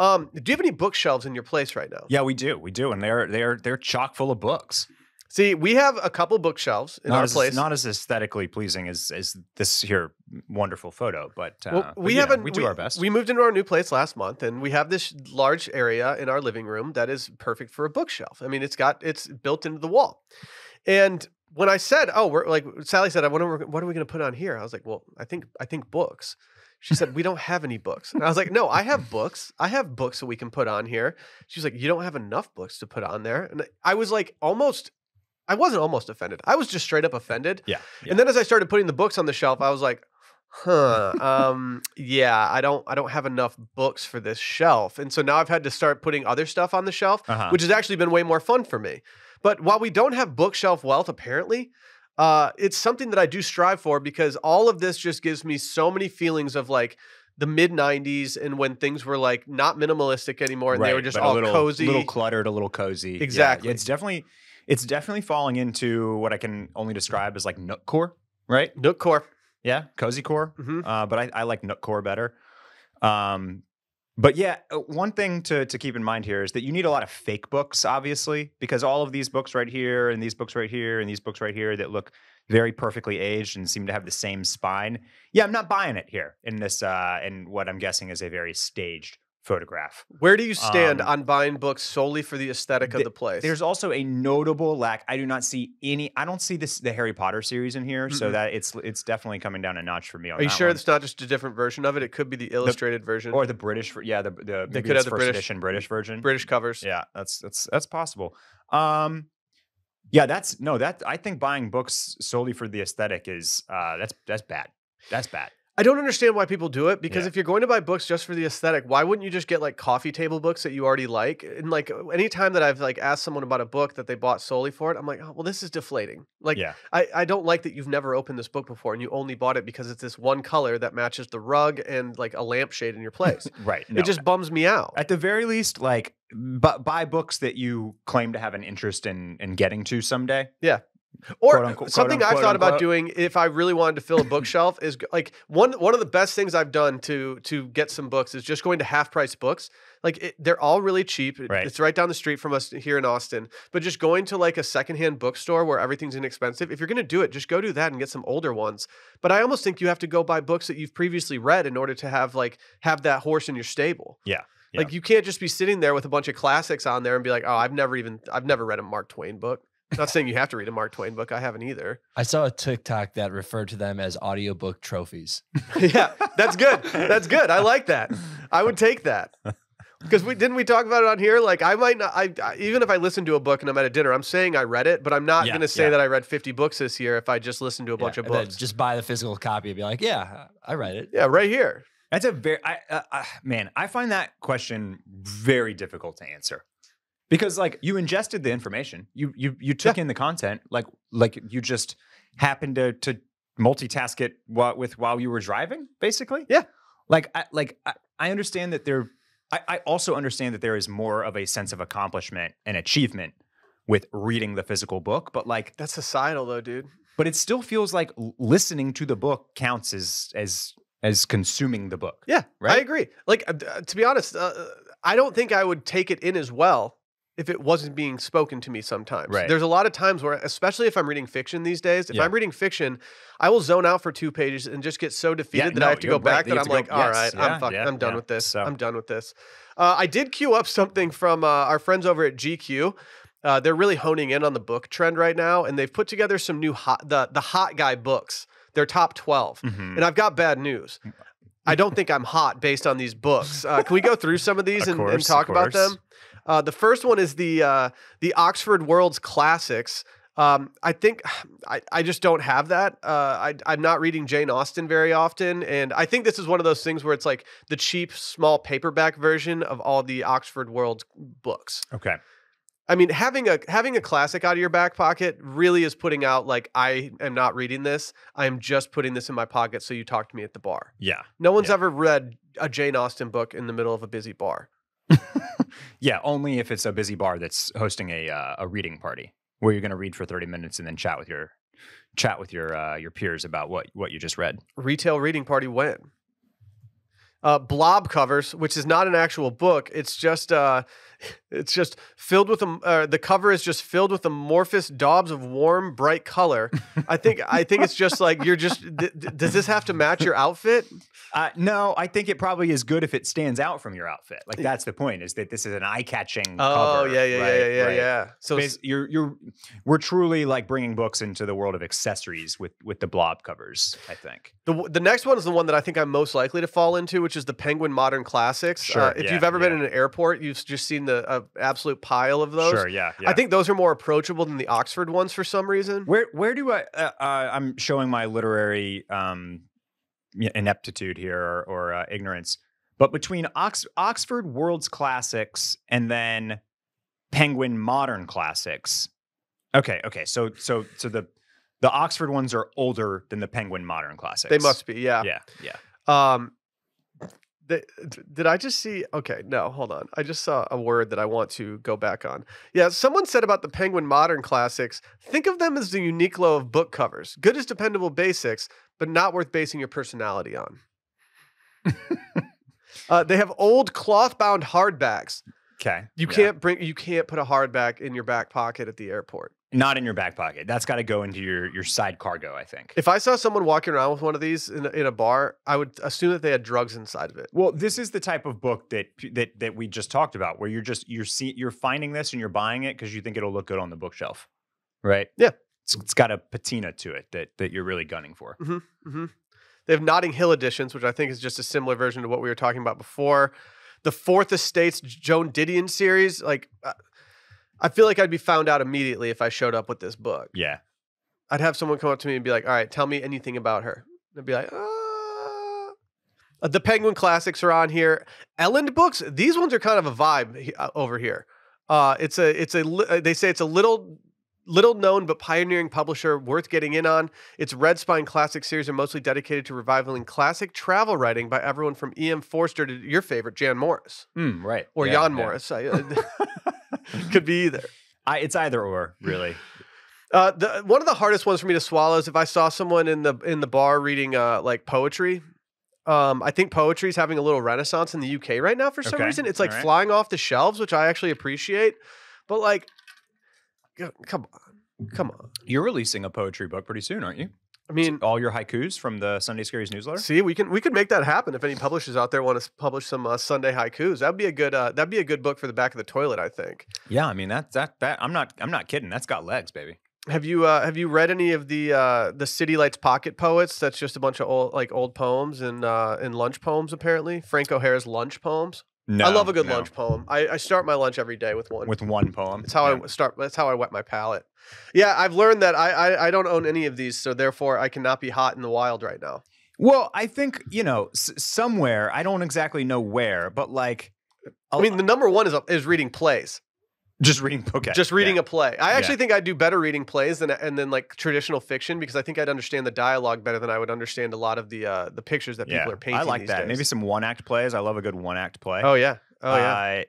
Um, do you have any bookshelves in your place right now? Yeah, we do. We do, and they're they're they're chock full of books. See, we have a couple bookshelves in not our as, place. Not as aesthetically pleasing as, as this here wonderful photo, but uh, well, we, but, have know, a, we do we, our best. We moved into our new place last month, and we have this large area in our living room that is perfect for a bookshelf. I mean, it's got it's built into the wall. And when I said, "Oh, we're like," Sally said, "I wonder what are we going to put on here?" I was like, "Well, I think I think books." She said, "We don't have any books." And I was like, "No, I have books. I have books that we can put on here." She was like, "You don't have enough books to put on there." And I was like, almost, I wasn't almost offended. I was just straight up offended. Yeah. yeah. And then as I started putting the books on the shelf, I was like, huh, um, yeah, I don't, I don't have enough books for this shelf. And so now I've had to start putting other stuff on the shelf, uh-huh. which has actually been way more fun for me. But while we don't have bookshelf wealth, apparently, Uh, it's something that I do strive for, because all of this just gives me so many feelings of like the mid nineties and when things were like not minimalistic anymore and right, they were just all a little, cozy. A little cluttered, a little cozy. Exactly. Yeah, it's definitely it's definitely falling into what I can only describe as like nookcore, right? Nookcore. Yeah, cozycore. Mm-hmm. uh, but I, I like nookcore better. Um, but yeah, one thing to, to keep in mind here is that you need a lot of fake books, obviously, because all of these books right here and these books right here and these books right here that look very perfectly aged and seem to have the same spine. Yeah, I'm not buying it here in this, uh, in what I'm guessing is a very staged photograph. Where do you stand um, on buying books solely for the aesthetic th of the place? There's also a notable lack. I do not see any, I don't see this the Harry Potter series in here, mm-hmm. so that it's it's definitely coming down a notch for me on Are you that sure one. It's not just a different version of it? It could be the illustrated the, version. Or the British, yeah, the, the, they could have the first British, edition British version. British covers. Yeah, that's that's that's possible. Um, yeah, that's, no, that, I think buying books solely for the aesthetic is, uh, that's that's bad. That's bad. I don't understand why people do it, because yeah. if you're going to buy books just for the aesthetic, why wouldn't you just get like coffee table books that you already like? And like any time that I've like asked someone about a book that they bought solely for it, I'm like, oh, well, this is deflating. Like, yeah. I, I don't like that you've never opened this book before and you only bought it because it's this one color that matches the rug and like a lampshade in your place. Right. No. It just bums me out. At the very least, like bu buy books that you claim to have an interest in, in getting to someday. Yeah. Or quote, unquote, something quote, I've unquote, thought unquote. about doing if I really wanted to fill a bookshelf is like one one of the best things I've done to to get some books is just going to Half Price Books. Like it, they're all really cheap. Right. It's right down the street from us here in Austin. But just going to like a secondhand bookstore where everything's inexpensive, if you're going to do it, just go do that and get some older ones. But I almost think you have to go buy books that you've previously read in order to have like have that horse in your stable. Yeah. yeah. Like you can't just be sitting there with a bunch of classics on there and be like, oh, I've never even I've never read a Mark Twain book. Not saying you have to read a Mark Twain book. I haven't either. I saw a TikTok that referred to them as audiobook trophies. Yeah, that's good. That's good. I like that. I would take that. Because we didn't we talk about it on here? Like I might not. I, I even if I listen to a book and I'm at a dinner, I'm saying I read it, but I'm not yeah, going to say yeah. that I read fifty books this year. If I just listen to a yeah, bunch of books, just buy the physical copy and be like, yeah, I read it. Yeah, right here. That's a very I, uh, uh, man. I find that question very difficult to answer. Because like you ingested the information, you you you took yeah. in the content, like like you just happened to to multitask it while, with while you were driving, basically. Yeah. Like I, like I, I understand that there. I, I also understand that there is more of a sense of accomplishment and achievement with reading the physical book, but like that's societal though, dude. But it still feels like listening to the book counts as as as consuming the book. Yeah, right? I agree. Like uh, to be honest, uh, I don't think I would take it in as well if it wasn't being spoken to me sometimes. Right. There's a lot of times where, especially if I'm reading fiction these days, if yeah. I'm reading fiction, I will zone out for two pages and just get so defeated yeah, that no, I have to go back right. that I'm like, go, all yes, right, yeah, I'm, fuck, yeah, I'm done yeah. with this. So. I'm done with this. Uh, I did queue up something from uh, our friends over at G Q. Uh, they're really honing in on the book trend right now, and they've put together some new hot, the, the hot guy books, their top twelve. Mm-hmm. And I've got bad news. I don't think I'm hot based on these books. Uh, can we go through some of these of and, course, and talk about them? Uh, the first one is the uh, the Oxford World's Classics. Um, I think I, I just don't have that. Uh, I, I'm not reading Jane Austen very often. And I think this is one of those things where it's like the cheap, small paperback version of all the Oxford World books. Okay. I mean, having a having a classic out of your back pocket really is putting out like, I am not reading this. I am just putting this in my pocket so you talk to me at the bar. Yeah. No one's yeah. ever read a Jane Austen book in the middle of a busy bar. Yeah, only if it's a busy bar that's hosting a uh, a reading party where you're going to read for thirty minutes and then chat with your chat with your uh, your peers about what what you just read. Retail reading party when uh, blob covers, which is not an actual book, it's just uh, it's just filled with a, uh, the cover is just filled with amorphous daubs of warm, bright color. I think I think it's just like you're just. Th th does this have to match your outfit? Uh, no, I think it probably is good if it stands out from your outfit. Like that's the point, is that this is an eye-catching oh, cover. Oh yeah, yeah, right, yeah, yeah, right. yeah. So Bas you're you're we're truly like bringing books into the world of accessories with with the blob covers. I think the the next one is the one that I think I'm most likely to fall into, which is the Penguin Modern Classics. Sure, uh, if yeah, you've ever yeah. been in an airport, you've just seen the uh, absolute pile of those. Sure, yeah, yeah. I think those are more approachable than the Oxford ones for some reason. Where where do I? Uh, uh, I'm showing my literary. Um, ineptitude here or, or uh, ignorance, but between Ox Oxford World's Classics and then Penguin Modern Classics. Okay. Okay. So, so, so the, the Oxford ones are older than the Penguin Modern Classics. They must be. Yeah. Yeah. Yeah. Um, the, did I just see, okay, no, hold on. I just saw a word that I want to go back on. Yeah. Someone said about the Penguin Modern Classics, think of them as the Uniqlo of book covers. Good as dependable basics, but not worth basing your personality on. uh, they have old cloth-bound hardbacks. Okay, you yeah. can't bring, you can't put a hardback in your back pocket at the airport. Not in your back pocket. That's got to go into your your side cargo, I think. If I saw someone walking around with one of these in a, in a bar, I would assume that they had drugs inside of it. Well, this is the type of book that that that we just talked about, where you're just you're see, you're finding this and you're buying it because you think it'll look good on the bookshelf, right? Yeah. It's got a patina to it that that you're really gunning for. Mm-hmm, mm-hmm. They have Notting Hill editions, which I think is just a similar version to what we were talking about before. The Fourth Estate's Joan Didion series, like uh, I feel like I'd be found out immediately if I showed up with this book. Yeah, I'd have someone come up to me and be like, "All right, tell me anything about her." And I'd be like, uh. "The Penguin Classics are on here. Elland books. These ones are kind of a vibe uh, over here. Uh, it's a it's a they say it's a little." Little known but pioneering publisher worth getting in on. Its Red Spine classic series are mostly dedicated to revivaling classic travel writing by everyone from E M Forster to your favorite, Jan Morris. Mm, right. Or yeah, Jan yeah. Morris. I, uh, could be either. I, it's either or, really. Uh, the, one of the hardest ones for me to swallow is if I saw someone in the in the bar reading uh, like poetry. Um, I think poetry is having a little renaissance in the U K right now for some okay. reason. It's like right. flying off the shelves, which I actually appreciate. But like, come on, come on. You're releasing a poetry book pretty soon, aren't you? I mean, all your haikus from the Sunday Scaries newsletter. See, we can we could make that happen if any publishers out there want to publish some uh, Sunday haikus. That'd be a good uh, that'd be a good book for the back of the toilet, I think. Yeah, I mean that that that I'm not I'm not kidding. That's got legs, baby. Have you uh, have you read any of the uh, the City Lights pocket poets? That's just a bunch of old like old poems and uh, and lunch poems. Apparently, Frank O'Hara's lunch poems. No, I love a good no. lunch poem. I, I start my lunch every day with one. With one poem. That's how yeah. I start. That's how I wet my palate. Yeah, I've learned that I, I I don't own any of these, so therefore I cannot be hot in the wild right now. Well, I think you know s somewhere. I don't exactly know where, but like, I'll, I mean, the number one is is reading plays. Just reading, okay. Just reading yeah. a play. I actually yeah. think I'd do better reading plays than and then like traditional fiction because I think I'd understand the dialogue better than I would understand a lot of the uh, the pictures that people yeah. are painting. I like these that. Days. Maybe some one act plays. I love a good one act play. Oh yeah. Oh uh, yeah.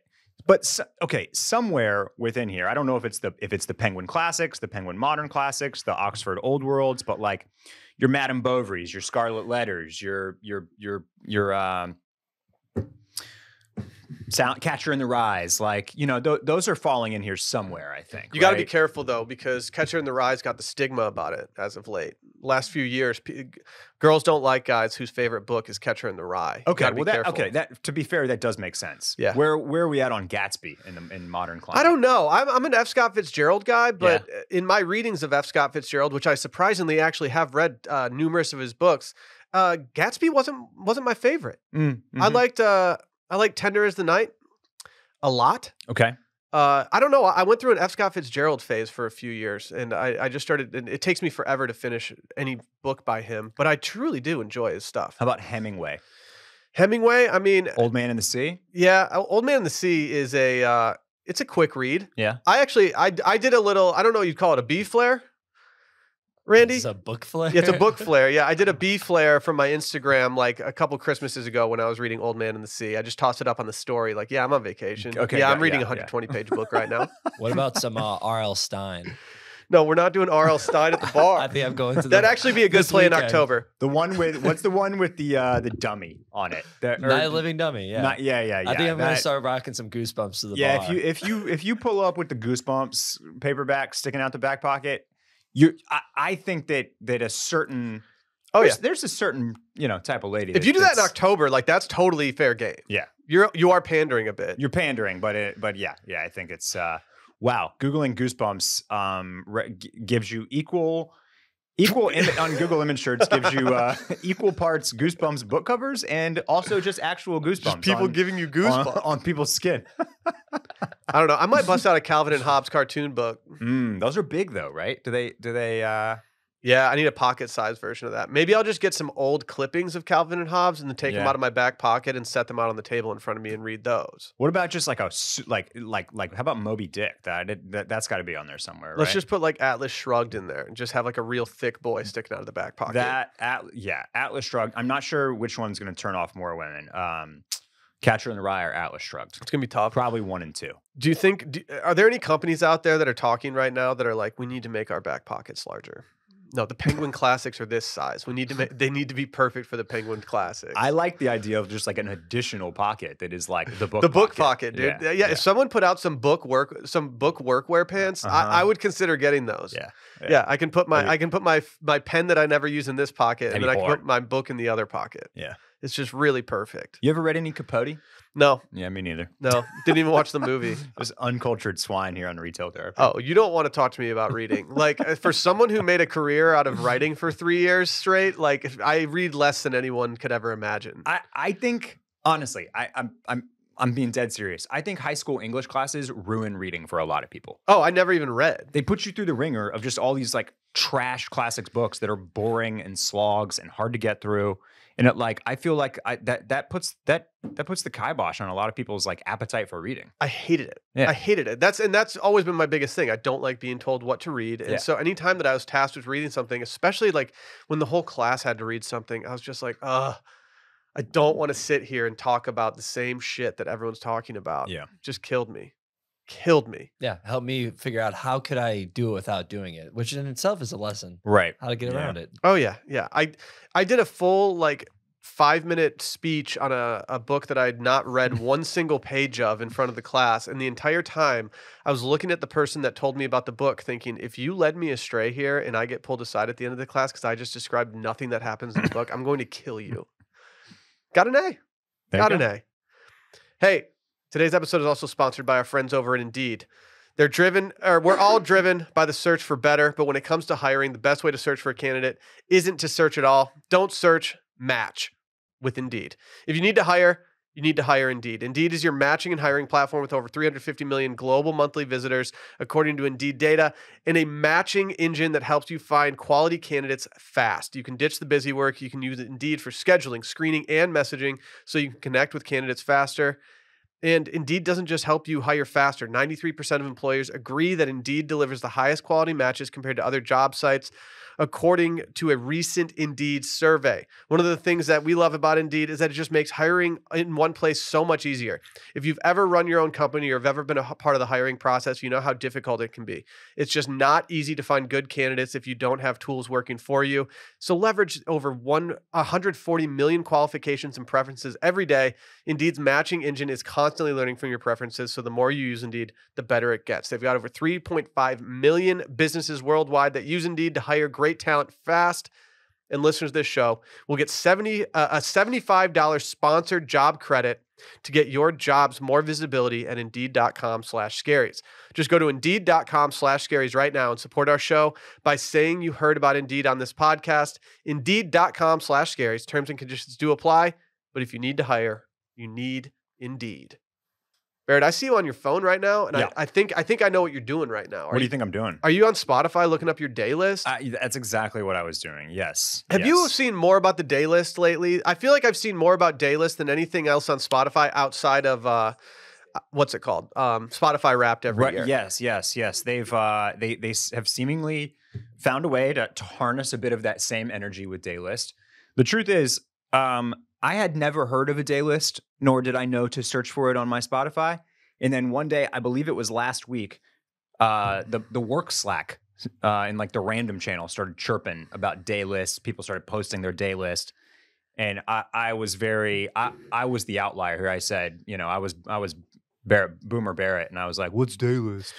But so, okay, somewhere within here, I don't know if it's the if it's the Penguin Classics, the Penguin Modern Classics, the Oxford Old Worlds, but like your Madame Bovary's, your Scarlet Letters, your your your your. Um, Sound, Catcher in the Rye's, like, you know, th those are falling in here somewhere, I think. You right? got to be careful, though, because Catcher in the Rye's got the stigma about it as of late. Last few years, p girls don't like guys whose favorite book is Catcher in the Rye. Okay, well, that, okay, that, to be fair, that does make sense. Yeah. Where, where are we at on Gatsby in, the, in modern climate? I don't know. I'm, I'm an F. Scott Fitzgerald guy, but yeah. in my readings of F. Scott Fitzgerald, which I surprisingly actually have read uh, numerous of his books, uh, Gatsby wasn't, wasn't my favorite. Mm, mm-hmm. I liked... Uh, I like Tender as the Night a lot. Okay. Uh, I don't know. I went through an F. Scott Fitzgerald phase for a few years, and I, I just started. And it takes me forever to finish any book by him, but I truly do enjoy his stuff. How about Hemingway? Hemingway. I mean, Old Man and the Sea. Yeah, Old Man and the Sea is a. Uh, it's a quick read. Yeah. I actually, I, I did a little. I don't know. You'd call it a B flare. Randy? It's a book flare? Yeah, it's a book flare. Yeah, I did a bee flare from my Instagram like a couple Christmases ago when I was reading Old Man and the Sea. I just tossed it up on the story like, yeah, I'm on vacation. Okay, yeah, yeah, I'm reading a yeah, one hundred twenty page yeah. book right now. What about some uh, R L Stein? No, we're not doing R L Stein at the bar. I think I'm going to the That'd actually be a good play weekend. In October. The one with, what's the one with the uh, the dummy on it? The, Night of Living Dummy, yeah. Not, yeah, yeah, yeah. I think I'm going to start rocking some Goosebumps to the yeah, bar. Yeah, if you, if, you, if you pull up with the Goosebumps paperback sticking out the back pocket, You, I, I think that that a certain oh there's, yeah, there's a certain you know type of lady. If that, you do that in October, like that's totally fair game. Yeah, you're you are pandering a bit. You're pandering, but it, but yeah, yeah. I think it's uh, wow. Googling Goosebumps um, re gives you equal equal on Google image search gives you uh, equal parts Goosebumps book covers and also just actual Goosebumps. Just people on, giving you goosebumps on, on people's skin. I don't know. I might bust out a Calvin and Hobbes cartoon book. Mm, those are big though, right? Do they, do they, uh, yeah, I need a pocket size version of that. Maybe I'll just get some old clippings of Calvin and Hobbes and then take yeah. them out of my back pocket and set them out on the table in front of me and read those. What about just like a, like, like, like, how about Moby Dick? That, that that's gotta be on there somewhere. Let's right? just put like Atlas Shrugged in there and just have like a real thick boy sticking out of the back pocket. That, at, yeah, Atlas Shrugged. I'm not sure which one's going to turn off more women. Um, Catcher in the Rye or Atlas Shrugged. It's gonna be tough. Probably one and two. Do you think? Do, are there any companies out there that are talking right now that are like, we need to make our back pockets larger? No, the Penguin Classics are this size. We need to make. They need to be perfect for the Penguin Classics. I like the idea of just like an additional pocket that is like the book. The book pocket, pocket dude. Yeah, yeah, yeah. If someone put out some book work, some book workwear pants, uh-huh. I, I would consider getting those. Yeah, yeah. yeah I can put my. I, mean, I can put my my pen that I never use in this pocket, and then I can put my book in the other pocket. Yeah. It's just really perfect. You ever read any Capote? No. Yeah, me neither. No, didn't even watch the movie. There's uncultured swine here on Retail Therapy. Oh, you don't want to talk to me about reading. Like, for someone who made a career out of writing for three years straight, like, I read less than anyone could ever imagine. I, I think, honestly, I, I'm, I'm, I'm being dead serious. I think high school English classes ruin reading for a lot of people. Oh, I never even read. They put you through the ringer of just all these, like, trash classics books that are boring and slogs and hard to get through. And it, like, I feel like I, that that puts that that puts the kibosh on a lot of people's like appetite for reading. I hated it. Yeah. I hated it. That's and that's always been my biggest thing. I don't like being told what to read. And yeah. so anytime that I was tasked with reading something, especially like when the whole class had to read something, I was just like, ugh, I don't want to sit here and talk about the same shit that everyone's talking about. Yeah, it just killed me. killed me. Yeah, helped me figure out how could I do it without doing it, which in itself is a lesson. Right. How to get yeah. around it. Oh, yeah. Yeah. I, I did a full, like, five-minute speech on a, a book that I had not read one single page of in front of the class. And the entire time, I was looking at the person that told me about the book thinking, if you led me astray here and I get pulled aside at the end of the class because I just described nothing that happens in the book, I'm going to kill you. Got an A. Thank Got you. an A. Hey, today's episode is also sponsored by our friends over at Indeed. They're driven, or we're all driven by the search for better, but when it comes to hiring, the best way to search for a candidate isn't to search at all. Don't search. Match with Indeed. If you need to hire, you need to hire Indeed. Indeed is your matching and hiring platform with over three hundred fifty million global monthly visitors, according to Indeed data, and a matching engine that helps you find quality candidates fast. You can ditch the busy work. You can use Indeed for scheduling, screening, and messaging so you can connect with candidates faster. And Indeed doesn't just help you hire faster. ninety-three percent of employers agree that Indeed delivers the highest quality matches compared to other job sites, according to a recent Indeed survey. One of the things that we love about Indeed is that it just makes hiring in one place so much easier. If you've ever run your own company or have ever been a part of the hiring process, you know how difficult it can be. It's just not easy to find good candidates if you don't have tools working for you. So leverage over one hundred forty million qualifications and preferences every day. Indeed's matching engine is constantly learning from your preferences, so the more you use Indeed, the better it gets. They've got over three point five million businesses worldwide that use Indeed to hire great talent fast, and listeners to this show will get seventy, uh, a seventy-five dollars sponsored job credit to get your jobs more visibility at Indeed dot com slash Scaries. Just go to Indeed dot com slash Scaries right now and support our show by saying you heard about Indeed on this podcast. Indeed dot com slash Scaries. Terms and conditions do apply, but if you need to hire, you need Indeed. Barrett, I see you on your phone right now, and yeah. I, I think I think I know what you're doing right now. Are what do you, you think I'm doing? Are you on Spotify looking up your day list? Uh, that's exactly what I was doing, yes. Have yes. you seen more about the day list lately? I feel like I've seen more about day list than anything else on Spotify outside of, uh, what's it called? Um, Spotify Wrapped every right, year. Yes, yes, yes. They've uh, they, they have seemingly found a way to, to harness a bit of that same energy with day list. The truth is, um, I had never heard of a day list, nor did I know to search for it on my Spotify. And then one day, I believe it was last week, uh, the the work Slack uh, and like the random channel started chirping about day lists. People started posting their day list, and I, I was very I, I was the outlier here. I said, you know, I was I was Barrett, Boomer Barrett, and I was like, what's day list?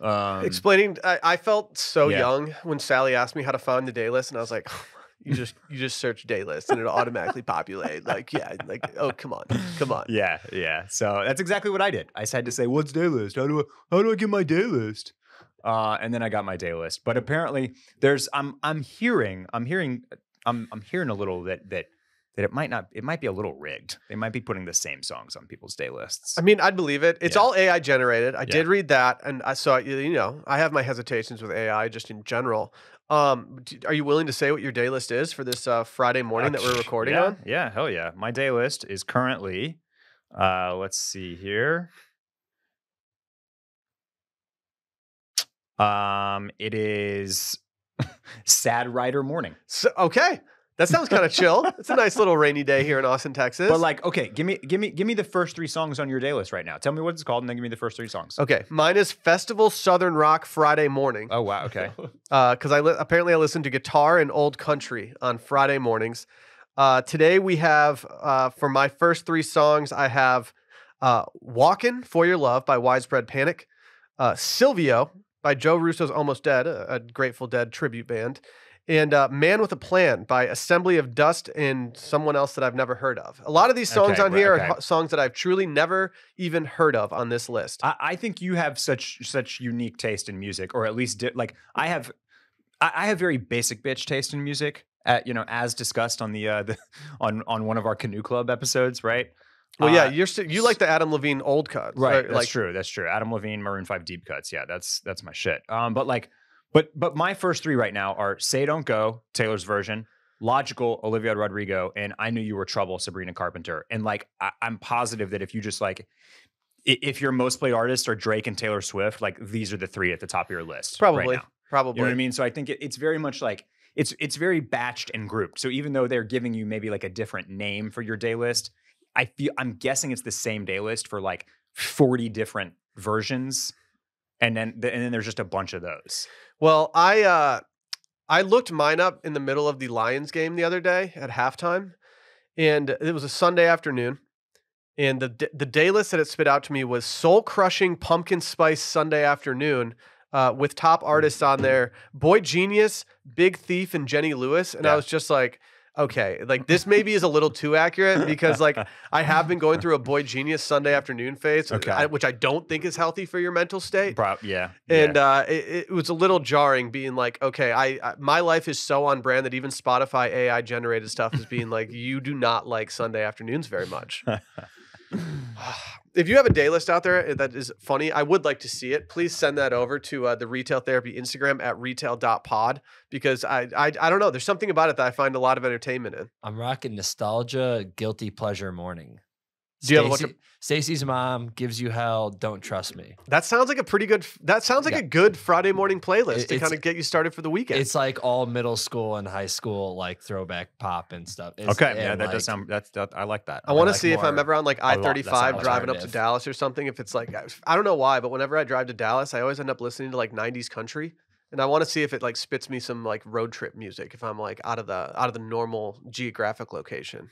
Um, Explaining, I, I felt so yeah. young when Sally asked me how to find the day list, and I was like. You just you just search day list and it'll automatically populate. Like, yeah, like, oh, come on. Come on. Yeah, yeah. So that's exactly what I did. I had to say, what's day list? How do I how do I get my day list? Uh, and then I got my day list. But apparently there's I'm I'm hearing, I'm hearing I'm I'm hearing a little that that that it might not it might be a little rigged. They might be putting the same songs on people's day lists. I mean, I'd believe it. It's yeah. all A I generated. I yeah. did read that, and I saw, you know, I have my hesitations with A I just in general. Um, are you willing to say what your day list is for this uh, Friday morning that we're recording yeah, on? Yeah, hell yeah. My day list is currently, uh, let's see here. Um, it is Sad Rider Morning. So, okay. That sounds kind of chill. It's a nice little rainy day here in Austin, Texas. But like, okay, give me, give me, give me the first three songs on your day list right now. Tell me what it's called, and then give me the first three songs. Okay, mine is Festival Southern Rock Friday Morning. Oh wow, okay. Because uh, I li apparently I listen to guitar and old country on Friday mornings. Uh, today we have uh, for my first three songs, I have uh, "Walkin' for Your Love" by Widespread Panic, uh, "Silvio" by Joe Russo's Almost Dead, a, a Grateful Dead tribute band. And uh, Man with a Plan by Assembly of Dust and someone else that I've never heard of. A lot of these songs okay, on here okay. are songs that I've truly never even heard of on this list. I, I think you have such such unique taste in music, or at least like I have, I, I have very basic bitch taste in music. At, you know, as discussed on the, uh, the on on one of our Canoe Club episodes, right? Well, yeah, uh, you're you like the Adam Levine old cuts, right? right? That's like, true. That's true. Adam Levine, Maroon five deep cuts. Yeah, that's that's my shit. Um, but like. But but my first three right now are Say Don't Go, Taylor's version, Logical, Olivia Rodrigo, and I Knew You Were Trouble, Sabrina Carpenter. And like I, I'm positive that if you just like if your most played artists are Drake and Taylor Swift, like these are the three at the top of your list. Probably. Right now. Probably. You know what I mean? So I think it, it's very much like it's it's very batched and grouped. So even though they're giving you maybe like a different name for your day list, I feel I'm guessing it's the same day list for like forty different versions, and then and then there's just a bunch of those. Well, I uh, I looked mine up in the middle of the Lions game the other day at halftime, and it was a Sunday afternoon. And the the day list that it spit out to me was Soul Crushing Pumpkin Spice Sunday Afternoon, uh, with top artists on there, Boy Genius, Big Thief, and Jenny Lewis. And yeah. I was just like, okay, like this maybe is a little too accurate, because like I have been going through a Boy Genius Sunday afternoon phase, okay. I, which I don't think is healthy for your mental state. Pro yeah. And yeah. Uh, it, it was a little jarring being like, okay, I, I my life is so on brand that even Spotify A I generated stuff is being like, you do not like Sunday afternoons very much. If you have a day list out there that is funny, I would like to see it. Please send that over to uh, the Retail Therapy Instagram at retail dot pod, because I, I I don't know. There's something about it that I find a lot of entertainment in. I'm rocking Nostalgia Guilty Pleasure Morning. Do you Stacey, have Stacey's mom gives you hell, don't trust me. That sounds like a pretty good, that sounds like yeah. a good Friday morning playlist it, to kind of get you started for the weekend. It's like all middle school and high school, like throwback pop and stuff. It's, okay. And yeah, that like, does sound, that's, that, I like that. I, I want like to see if I'm ever on like I thirty-five driving up to Dallas or something. If it's like, I don't know why, but whenever I drive to Dallas, I always end up listening to like nineties country. And I want to see if it like spits me some like road trip music, if I'm like out of the, out of the normal geographic location.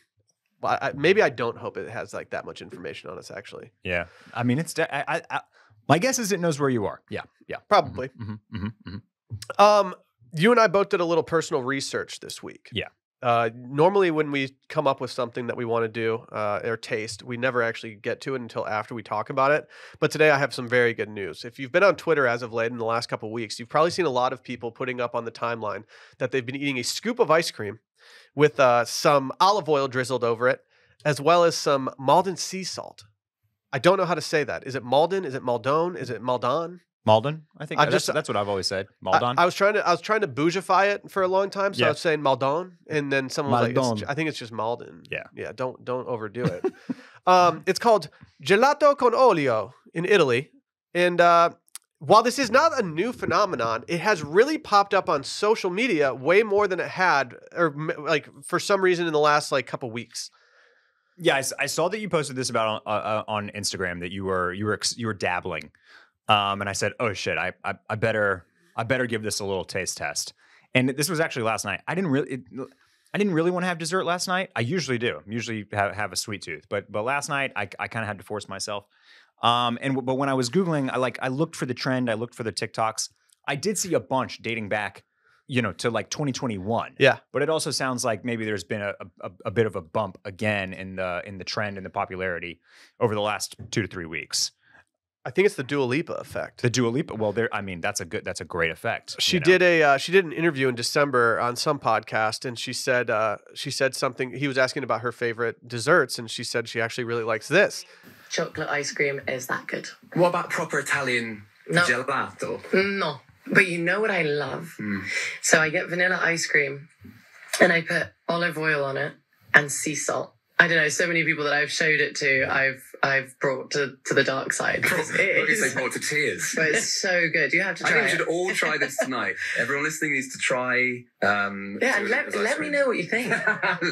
Well, I, maybe I don't hope it has like that much information on us, actually. Yeah. I mean, it's, I, I, I, my guess is it knows where you are. Yeah. Yeah. Probably. Mm-hmm, mm-hmm, mm-hmm, mm-hmm. Um, you and I both did a little personal research this week. Yeah. Uh, normally when we come up with something that we want to do, uh, or taste, we never actually get to it until after we talk about it. But today I have some very good news. If you've been on Twitter as of late in the last couple of weeks, you've probably seen a lot of people putting up on the timeline that they've been eating a scoop of ice cream with uh, some olive oil drizzled over it, as well as some Maldon sea salt. I don't know how to say that. Is it Maldon? Is it Maldon? Is it Maldon? Maldon, I think. I that's, just, that's what I've always said. Maldon. I, I was trying to I was trying to bougify it for a long time, so yeah. I was saying Maldon, and then someone Maldon. was like, it's, I think it's just Maldon. Yeah, yeah. Don't don't overdo it. um, it's called gelato con olio in Italy, and uh, while this is not a new phenomenon, it has really popped up on social media way more than it had, or like for some reason in the last like couple weeks. Yeah, I, I saw that you posted this about on, uh, on Instagram that you were you were you were dabbling. Um, and I said, oh shit, I, I, I better, I better give this a little taste test. And this was actually last night. I didn't really, it, I didn't really want to have dessert last night. I usually do, usually have, have a sweet tooth, but, but last night I, I kind of had to force myself. Um, and, but when I was Googling, I like, I looked for the trend. I looked for the TikToks. I did see a bunch dating back, you know, to like twenty twenty-one. Yeah. But it also sounds like maybe there's been a, a, a bit of a bump again in the, in the trend and the popularity over the last two to three weeks. I think it's the Dua Lipa effect. The Dua Lipa. Well, there. I mean, that's a good. That's a great effect. She you know? did a. Uh, she did an interview in December on some podcast, and she said. Uh, she said something. He was asking about her favorite desserts, and she said she actually really likes this. Chocolate ice cream is that good. What about proper Italian no. gelato? No, but you know what I love. Mm. So I get vanilla ice cream, and I put olive oil on it and sea salt. I don't know, so many people that I've showed it to, I've I've brought to, to the dark side. It is. They brought to tears. But it's so good. You have to try it. I think we should all try this tonight. Everyone listening needs to try. Um, yeah, and let, let me know what you think. let, let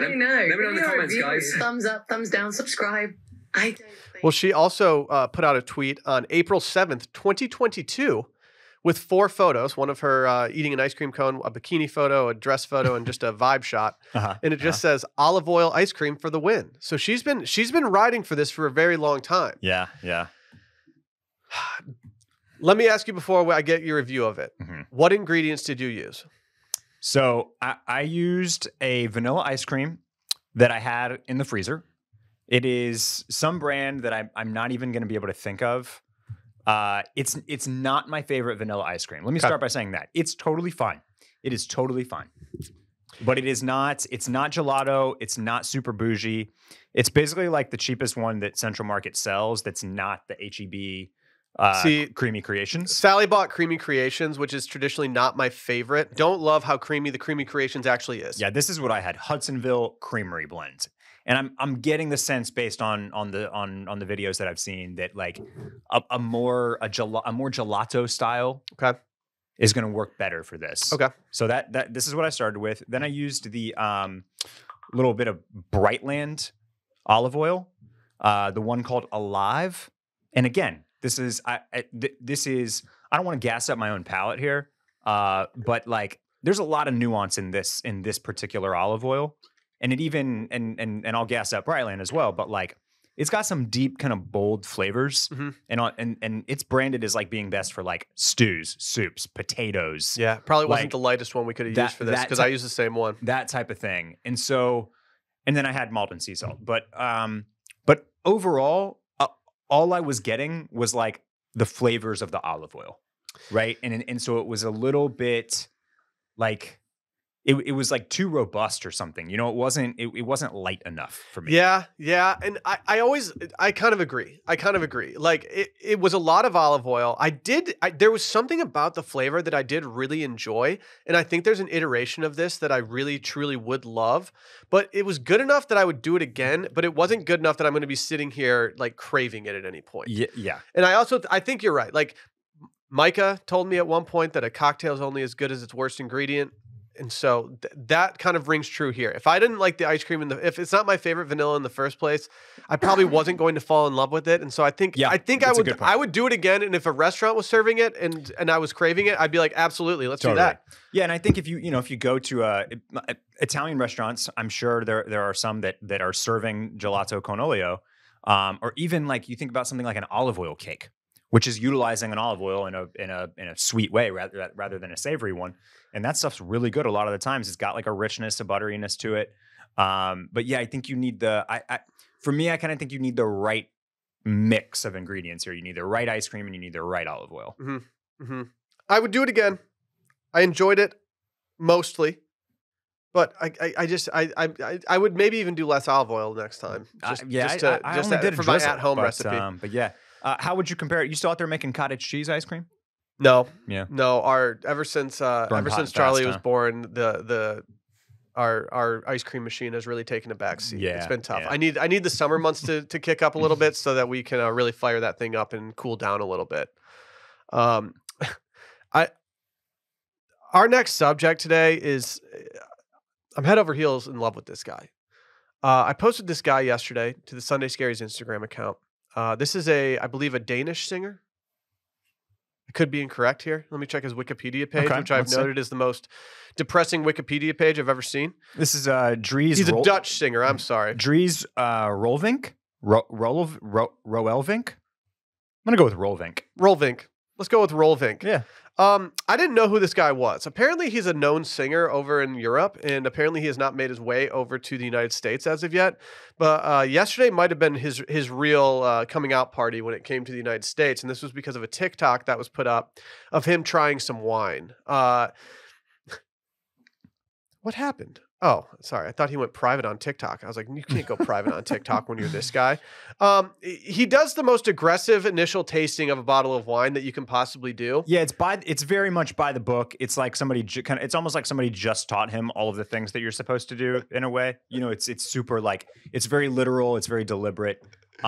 me know. Let me know in the comments, guys. Thumbs up, thumbs down, subscribe. I don't think. Well, she also uh, put out a tweet on April seventh, twenty twenty-two. With four photos, one of her uh, eating an ice cream cone, a bikini photo, a dress photo, and just a vibe shot, uh-huh, and it just uh-huh. says olive oil ice cream for the win. So she's been she's been riding for this for a very long time. Yeah, yeah. Let me ask you before I get your review of it: mm-hmm. what ingredients did you use? So I, I used a vanilla ice cream that I had in the freezer. It is some brand that I, I'm not even going to be able to think of. Uh, it's, it's not my favorite vanilla ice cream. Let me start by saying that it's totally fine. It is totally fine, but it is not, it's not gelato. It's not super bougie. It's basically like the cheapest one that Central Market sells. That's not the H E B, uh, See, Creamy Creations. Sally bought Creamy Creations, which is traditionally not my favorite. Don't love how creamy the Creamy Creations actually is. Yeah. This is what I had: Hudsonville Creamery blend. And I'm I'm getting the sense based on on the on on the videos that I've seen that like a, a more a, gel a more gelato style okay. is going to work better for this. Okay. So that that this is what I started with. Then I used the um, little bit of Brightland olive oil, uh, the one called Alive. And again, This is I, I th this is I don't want to gas up my own palate here, uh, but like there's a lot of nuance in this in this particular olive oil, and it even and and and I'll gas up Brightland as well, but like it's got some deep kind of bold flavors, mm-hmm. and on and and it's branded as like being best for like stews, soups, potatoes. Yeah, probably wasn't like, the lightest one we could have used for this because I used the same one. That type of thing, and so and then I had malt and sea salt, but um, but overall. All I was getting was like the flavors of the olive oil, right? And and so it was a little bit like it, it was like too robust or something. You know, it wasn't it, it wasn't light enough for me. Yeah, yeah. And I, I always I kind of agree. I kind of agree. Like it, it was a lot of olive oil. I did I, there was something about the flavor that I did really enjoy. And I think there's an iteration of this that I really truly would love. But it was good enough that I would do it again, but it wasn't good enough that I'm going to be sitting here like craving it at any point. Yeah, yeah. And I also, I think you're right. Like Micah told me at one point that a cocktail is only as good as its worst ingredient. And so th that kind of rings true here. If I didn't like the ice cream, in the, if it's not my favorite vanilla in the first place, I probably wasn't going to fall in love with it. And so I think yeah, I think I would I would do it again. And if a restaurant was serving it and and I was craving it, I'd be like, absolutely, let's totally. do that. Yeah, and I think if you you know if you go to uh, Italian restaurants, I'm sure there there are some that that are serving gelato con olio, um, or even like you think about something like an olive oil cake, which is utilizing an olive oil in a in a in a sweet way rather rather than a savory one, and that stuff's really good. A lot of the times, it's got like a richness, a butteriness to it. Um, but yeah, I think you need the. I, I for me, I kind of think you need the right mix of ingredients here. You need the right ice cream and you need the right olive oil. Mm-hmm. Mm-hmm. I would do it again. I enjoyed it mostly, but I I, I just I, I I would maybe even do less olive oil next time. Just, uh, yeah, just to, I, I just only to, did for drizzle, my at home but, recipe. Um, but yeah. Uh, how would you compare it? You still out there making cottage cheese ice cream? No, yeah, no. Our ever since uh, ever since Charlie fast, was huh? born, the the our our ice cream machine has really taken a backseat. Yeah, it's been tough. Yeah. I need I need the summer months to to kick up a little bit so that we can uh, really fire that thing up and cool down a little bit. Um, I our next subject today is I'm head over heels in love with this guy. Uh, I posted this guy yesterday to the Sunday Scary's Instagram account. Uh, this is a, I believe, a Danish singer. I could be incorrect here. Let me check his Wikipedia page, okay, which I've noted see. is the most depressing Wikipedia page I've ever seen. This is uh, Dries. He's Rol a Dutch singer. I'm sorry. Dries uh, Rolvink? Ro Ro Ro Roelvink? I'm going to go with Rolvink. Rolvink. Let's go with Rolvink. Yeah. Um, I didn't know who this guy was. Apparently, he's a known singer over in Europe, and apparently he has not made his way over to the United States as of yet. But uh, yesterday might have been his his real uh, coming out party when it came to the United States, and this was because of a TikTok that was put up of him trying some wine. Uh, what happened? Oh, sorry. I thought he went private on TikTok. I was like, you can't go private on TikTok when you're this guy. Um, he does the most aggressive initial tasting of a bottle of wine that you can possibly do. Yeah, it's by. It's very much by the book. It's like somebody kind of. It's almost like somebody just taught him all of the things that you're supposed to do in a way. You know, it's it's super like it's very literal. It's very deliberate.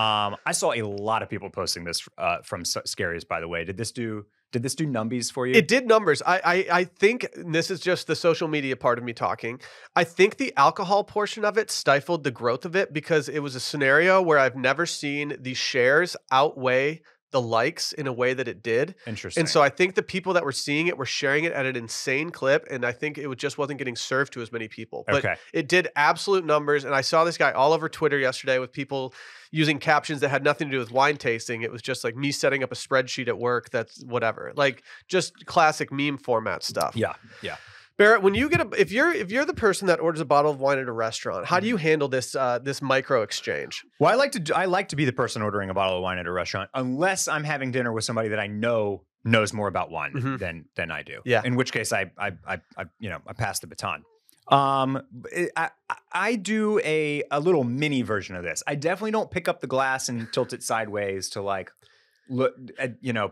Um, I saw a lot of people posting this uh, from Scaries, by the way. Did this do? Did this do numbies for you? It did numbers. I, I I think this is just the social media part of me talking. I think the alcohol portion of it stifled the growth of it because it was a scenario where I've never seen the shares outweigh the likes in a way that it did. Interesting. And so I think the people that were seeing it were sharing it at an insane clip, and I think it just wasn't getting served to as many people. But okay. It did absolute numbers, and I saw this guy all over Twitter yesterday with people using captions that had nothing to do with wine tasting. It was just like me setting up a spreadsheet at work. That's whatever. Like just classic meme format stuff. Yeah, yeah. Barrett, when you get a, if you're if you're the person that orders a bottle of wine at a restaurant, how do you handle this uh, this micro exchange? Well, I like to I like to be the person ordering a bottle of wine at a restaurant, unless I'm having dinner with somebody that I know knows more about wine mm-hmm. than than I do. Yeah, in which case I I I, I you know I pass the baton. Um, I I do a a little mini version of this. I definitely don't pick up the glass and tilt it sideways to like look at, you know.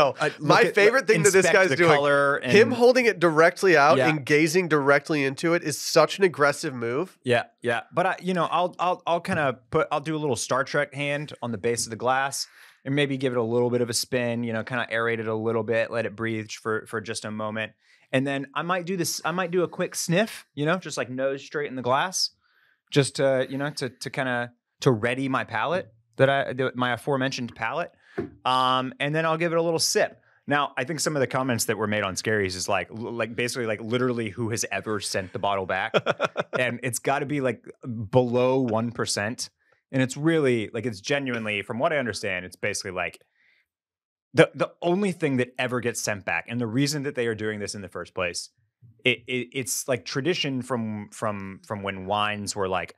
No, uh, my at, favorite thing that this guy's doing, and, him holding it directly out yeah. and gazing directly into it, is such an aggressive move. Yeah, yeah. But I, you know, I'll, I'll, I'll kind of put, I'll do a little Star Trek hand on the base of the glass, and maybe give it a little bit of a spin. You know, kind of aerate it a little bit, let it breathe for for just a moment, and then I might do this. I might do a quick sniff. You know, just like nose straight in the glass, just to you know to to kind of to ready my palate that I my aforementioned palate. Um, and then I'll give it a little sip. Now, I think some of the comments that were made on Scaries is like, like basically like literally who has ever sent the bottle back. And it's got to be like below one percent. And it's really like, it's genuinely, from what I understand, it's basically like the, the only thing that ever gets sent back. And the reason that they are doing this in the first place, it, it it's like tradition from, from, from when wines were like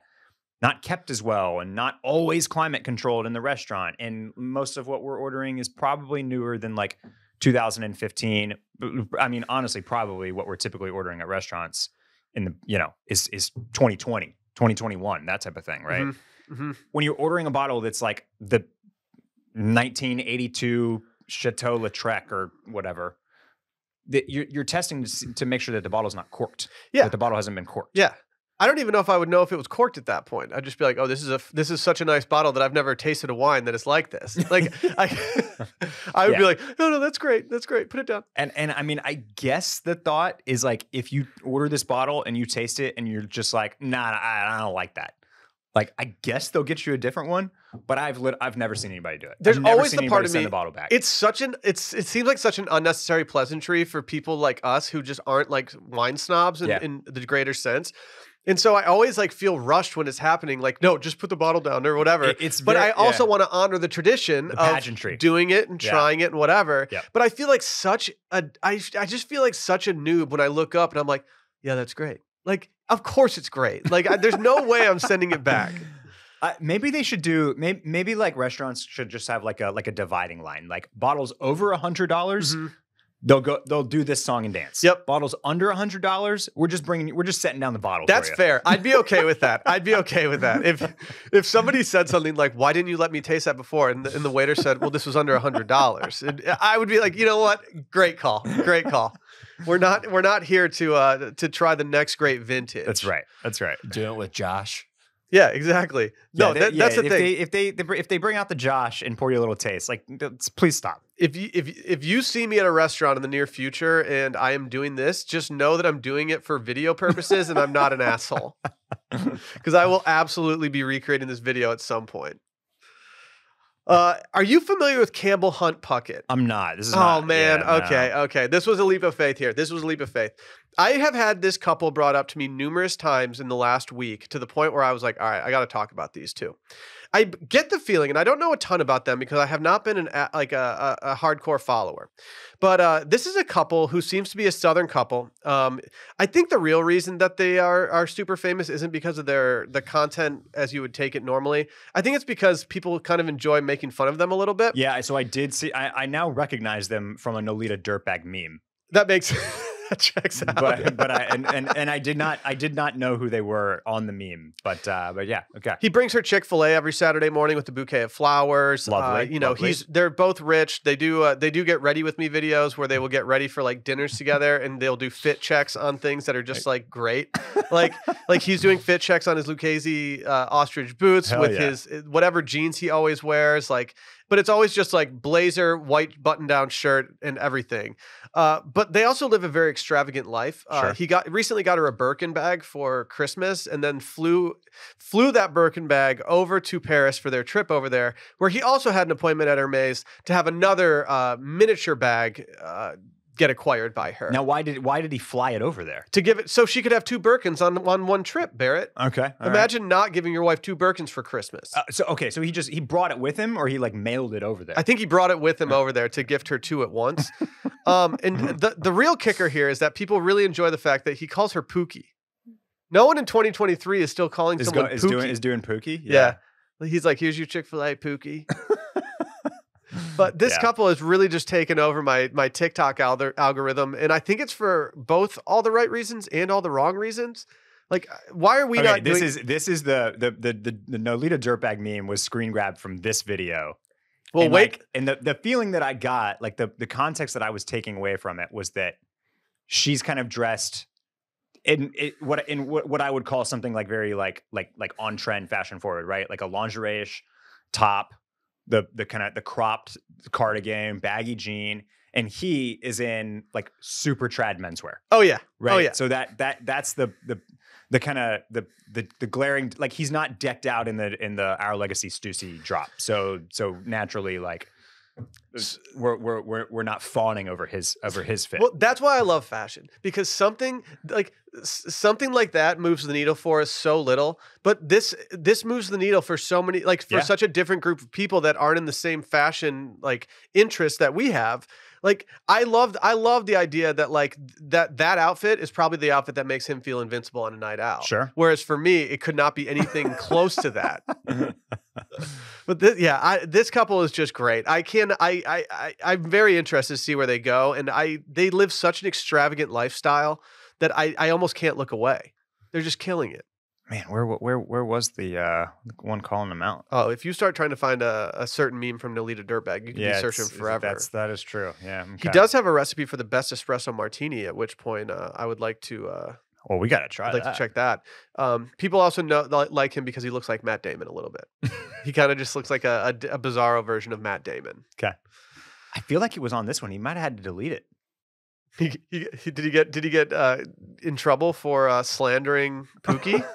not kept as well and not always climate controlled in the restaurant. And most of what we're ordering is probably newer than like two thousand fifteen. I mean, honestly, probably what we're typically ordering at restaurants in the, you know, is, is twenty twenty, twenty twenty-one, that type of thing, right? Mm-hmm. Mm-hmm. When you're ordering a bottle that's like the nineteen eighty-two Chateau Lautrec or whatever, that you're, you're testing to, to make sure that the bottle's not corked. Yeah. That the bottle hasn't been corked. Yeah. I don't even know if I would know if it was corked at that point. I'd just be like, "Oh, this is a this is such a nice bottle that I've never tasted a wine that is like this." Like, I, I would yeah. be like, "No, no, that's great, that's great. Put it down." And and I mean, I guess the thought is like, if you order this bottle and you taste it and you're just like, "Nah, I, I don't like that." Like, I guess they'll get you a different one, but I've lit, I've never seen anybody do it. There's I've never always seen the part of me. Send the bottle back. It's such an it's it seems like such an unnecessary pleasantry for people like us who just aren't like wine snobs in, yeah. in the greater sense. And so I always like feel rushed when it's happening. Like, no, just put the bottle down or whatever. It, it's but very, I also yeah. want to honor the tradition the pageantry. Of doing it and yeah. trying it and whatever. Yep. But I feel like such a, I, I just feel like such a noob when I look up and I'm like, yeah, that's great. Like, of course it's great. Like, I, there's no way I'm sending it back. Uh, maybe they should do, maybe, maybe like restaurants should just have like a, like a dividing line, like bottles over a hundred dollars. Mm-hmm. They'll go. They'll do this song and dance. Yep. Bottles under a hundred dollars. We're just bringing. We're just setting down the bottle. That's for you. Fair. I'd be okay with that. I'd be okay with that. If if somebody said something like, "Why didn't you let me taste that before?" and the, and the waiter said, "Well, this was under a hundred dollars," I would be like, "You know what? Great call. Great call. We're not. We're not here to uh to try the next great vintage." That's right. That's right. Do it with Josh. Yeah, exactly. No, yeah, they, that, yeah, that's the if thing. They, if they if they bring out the Josh and pour you a little taste, like, please stop. If you if if you see me at a restaurant in the near future and I am doing this, just know that I'm doing it for video purposes and I'm not an asshole, because I will absolutely be recreating this video at some point. Uh, are you familiar with Campbell Hunt Puckett? I'm not. This is. Oh not, man. Yeah, okay. No. Okay. This was a leap of faith here. This was a leap of faith. I have had this couple brought up to me numerous times in the last week, to the point where I was like, all right, I got to talk about these two. I get the feeling, and I don't know a ton about them because I have not been an like a, a, a hardcore follower, but uh, this is a couple who seems to be a Southern couple. Um, I think the real reason that they are are super famous isn't because of their the content as you would take it normally. I think it's because people kind of enjoy making fun of them a little bit. Yeah, so I did see. I, I now recognize them from a Nolita Dirtbag meme. That makes. That checks out. But, but I and, and and I did not I did not know who they were on the meme, but uh, but yeah, okay. He brings her Chick-fil-A every Saturday morning with a bouquet of flowers. Lovely, uh, you know, lovely. he's they're both rich. They do uh, they do get ready with me videos where they will get ready for like dinners together, and they'll do fit checks on things that are just like great, like like he's doing fit checks on his Lucchese uh, ostrich boots Hell with yeah. his whatever jeans he always wears, like. But it's always just like blazer, white button-down shirt, and everything. Uh, but they also live a very extravagant life. Uh, sure. He got recently got her a Birkin bag for Christmas, and then flew flew that Birkin bag over to Paris for their trip over there, where he also had an appointment at Hermes to have another uh, miniature bag uh, get acquired by her. Now, why did why did he fly it over there? To give it so she could have two Birkins on on one trip, Barrett. Okay. Imagine right. not giving your wife two Birkins for Christmas. Uh, so okay, so he just he brought it with him, or he like mailed it over there. I think he brought it with him over there to gift her two at once. Um, and the, the real kicker here is that people really enjoy the fact that he calls her Pookie. No one in twenty twenty-three is still calling is someone go, is Pookie. Doing, is doing Pookie? Yeah. yeah. He's like, here's your Chick-fil-A, Pookie. But this yeah. couple has really just taken over my my TikTok al- algorithm. And I think it's for both all the right reasons and all the wrong reasons. Like, why are we okay, not this doing... is This is the, the, the, the, the Nolita Dirtbag meme was screen grabbed from this video. Well, and wait. Like, and the, the feeling that I got, like the, the context that I was taking away from it was that she's kind of dressed in, in what in what, what I would call something like very like like like on trend fashion forward, right? Like a lingerie-ish top, the the kind of the cropped cardigan, baggy jean, and he is in like super trad menswear. Oh yeah. Right. Oh, yeah. So that that that's the the the kind of the, the the glaring, like he's not decked out in the in the Our Legacy Stussy drop. So so naturally, like We're, we're we're we're not fawning over his over his fit. Well, that's why I love fashion, because something like something like that moves the needle for us so little, but this this moves the needle for so many, like for yeah. such a different group of people that aren't in the same fashion like interests that we have. Like I loved I love the idea that like that that outfit is probably the outfit that makes him feel invincible on a night out. Sure. Whereas for me, it could not be anything close to that. But this, yeah, I, this couple is just great. I can, I, I, I, I'm very interested to see where they go, and I, they live such an extravagant lifestyle that I, I almost can't look away. They're just killing it. Man, where, where, where was the uh, one calling them out? Oh, if you start trying to find a, a certain meme from Nolita Dirtbag, you can yeah, be searching forever. That's that is true. Yeah, I'm he does of... have a recipe for the best espresso martini. At which point, uh, I would like to. Uh, Well, we got to try I'd like that. to check that. Um, people also know like him because he looks like Matt Damon a little bit. He kind of just looks like a, a, a bizarro version of Matt Damon. Okay. I feel like he was on this one. He might have had to delete it. He, he, he, did he get Did he get uh, in trouble for uh, slandering Pookie?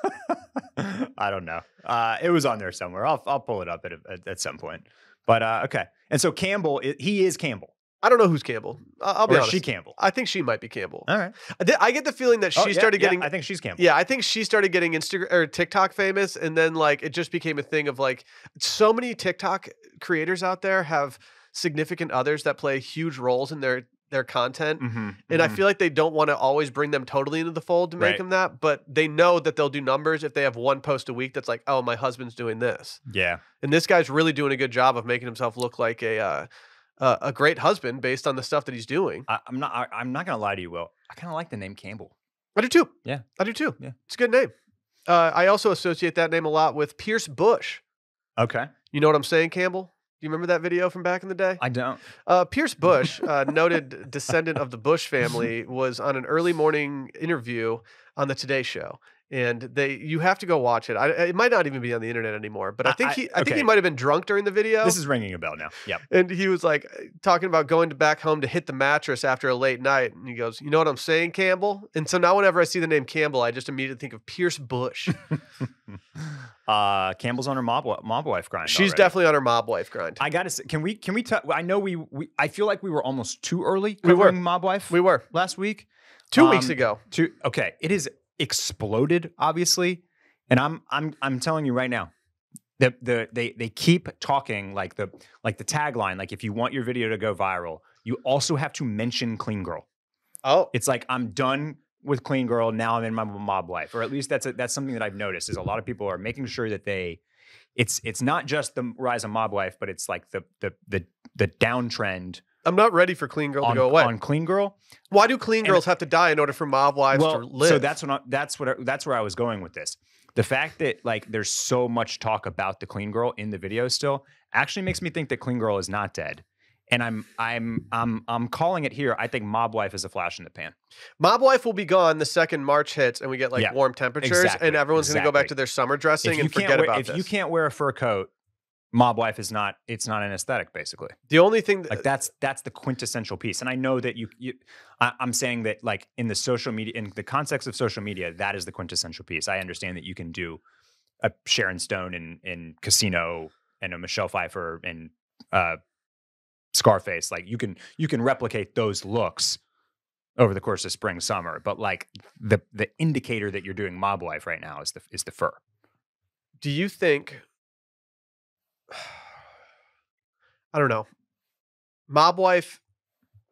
I don't know. Uh, it was on there somewhere. I'll, I'll pull it up at, at, at some point. But uh, okay. And so Campbell, he is Campbell. I don't know who's Campbell. I'll be or honest. Is she Campbell? I think she might be Campbell. All right. I get the feeling that she oh, yeah, started getting. Yeah, I think she's Campbell. Yeah, I think she started getting Instagram or TikTok famous, and then like it just became a thing of like so many TikTok creators out there have significant others that play huge roles in their their content, mm-hmm, and mm-hmm. I feel like they don't want to always bring them totally into the fold to make right. them that, but they know that they'll do numbers if they have one post a week that's like, oh, my husband's doing this. Yeah. And this guy's really doing a good job of making himself look like a. Uh, Uh, a great husband based on the stuff that he's doing. I, I'm not. I, I'm not gonna lie to you, Will. I kind of like the name Campbell. I do too. Yeah, I do too. Yeah, it's a good name. Uh, I also associate that name a lot with Pierce Bush. Okay, you know what I'm saying, Campbell? Do you remember that video from back in the day? I don't. Uh, Pierce Bush, uh, noted descendant of the Bush family, was on an early morning interview on the Today Show. And they, you have to go watch it. I, it might not even be on the internet anymore, but I think he, I, okay. I think he might have been drunk during the video. This is ringing a bell now. Yeah, and he was like talking about going to back home to hit the mattress after a late night, and he goes, "You know what I'm saying, Campbell?" And so now, whenever I see the name Campbell, I just immediately think of Pierce Bush. uh, Campbell's on her mob mob wife grind. She's already. definitely on her mob wife grind. I gotta say, can we can we talk? I know we, we I feel like we were almost too early. We were mob wife. We were last week, two um, weeks ago. Two. Okay, it is. Exploded, obviously, and I'm I'm I'm telling you right now, the the they they keep talking like the like the tagline, like if you want your video to go viral, you also have to mention Clean Girl. Oh, it's like I'm done with Clean Girl now. I'm in my mob life, or at least that's a, that's something that I've noticed is a lot of people are making sure that they, it's it's not just the rise of mob life, but it's like the the the the downtrend. I'm not ready for Clean Girl on, to go away. On Clean Girl? Why do clean girls and, have to die in order for mob wives well, to live? So that's, when I, that's, what I, that's where I was going with this. The fact that like there's so much talk about the Clean Girl in the video still actually makes me think that Clean Girl is not dead. And I'm I'm I'm I'm calling it here. I think mob wife is a flash in the pan. Mob wife will be gone the second March hits, and we get like yeah, warm temperatures, exactly, and everyone's exactly. going to go back to their summer dressing and forget wear, about if this. If you can't wear a fur coat, mob wife is not, it's not an aesthetic, basically. The only thing that, like that's that's the quintessential piece. And I know that you, you I, I'm saying that like in the social media, in the context of social media, that is the quintessential piece. I understand that you can do a Sharon Stone in in Casino and a Michelle Pfeiffer and uh, Scarface. Like you can you can replicate those looks over the course of spring summer, but like the the indicator that you're doing mob wife right now is the is the fur. Do you think? I don't know. Mob wife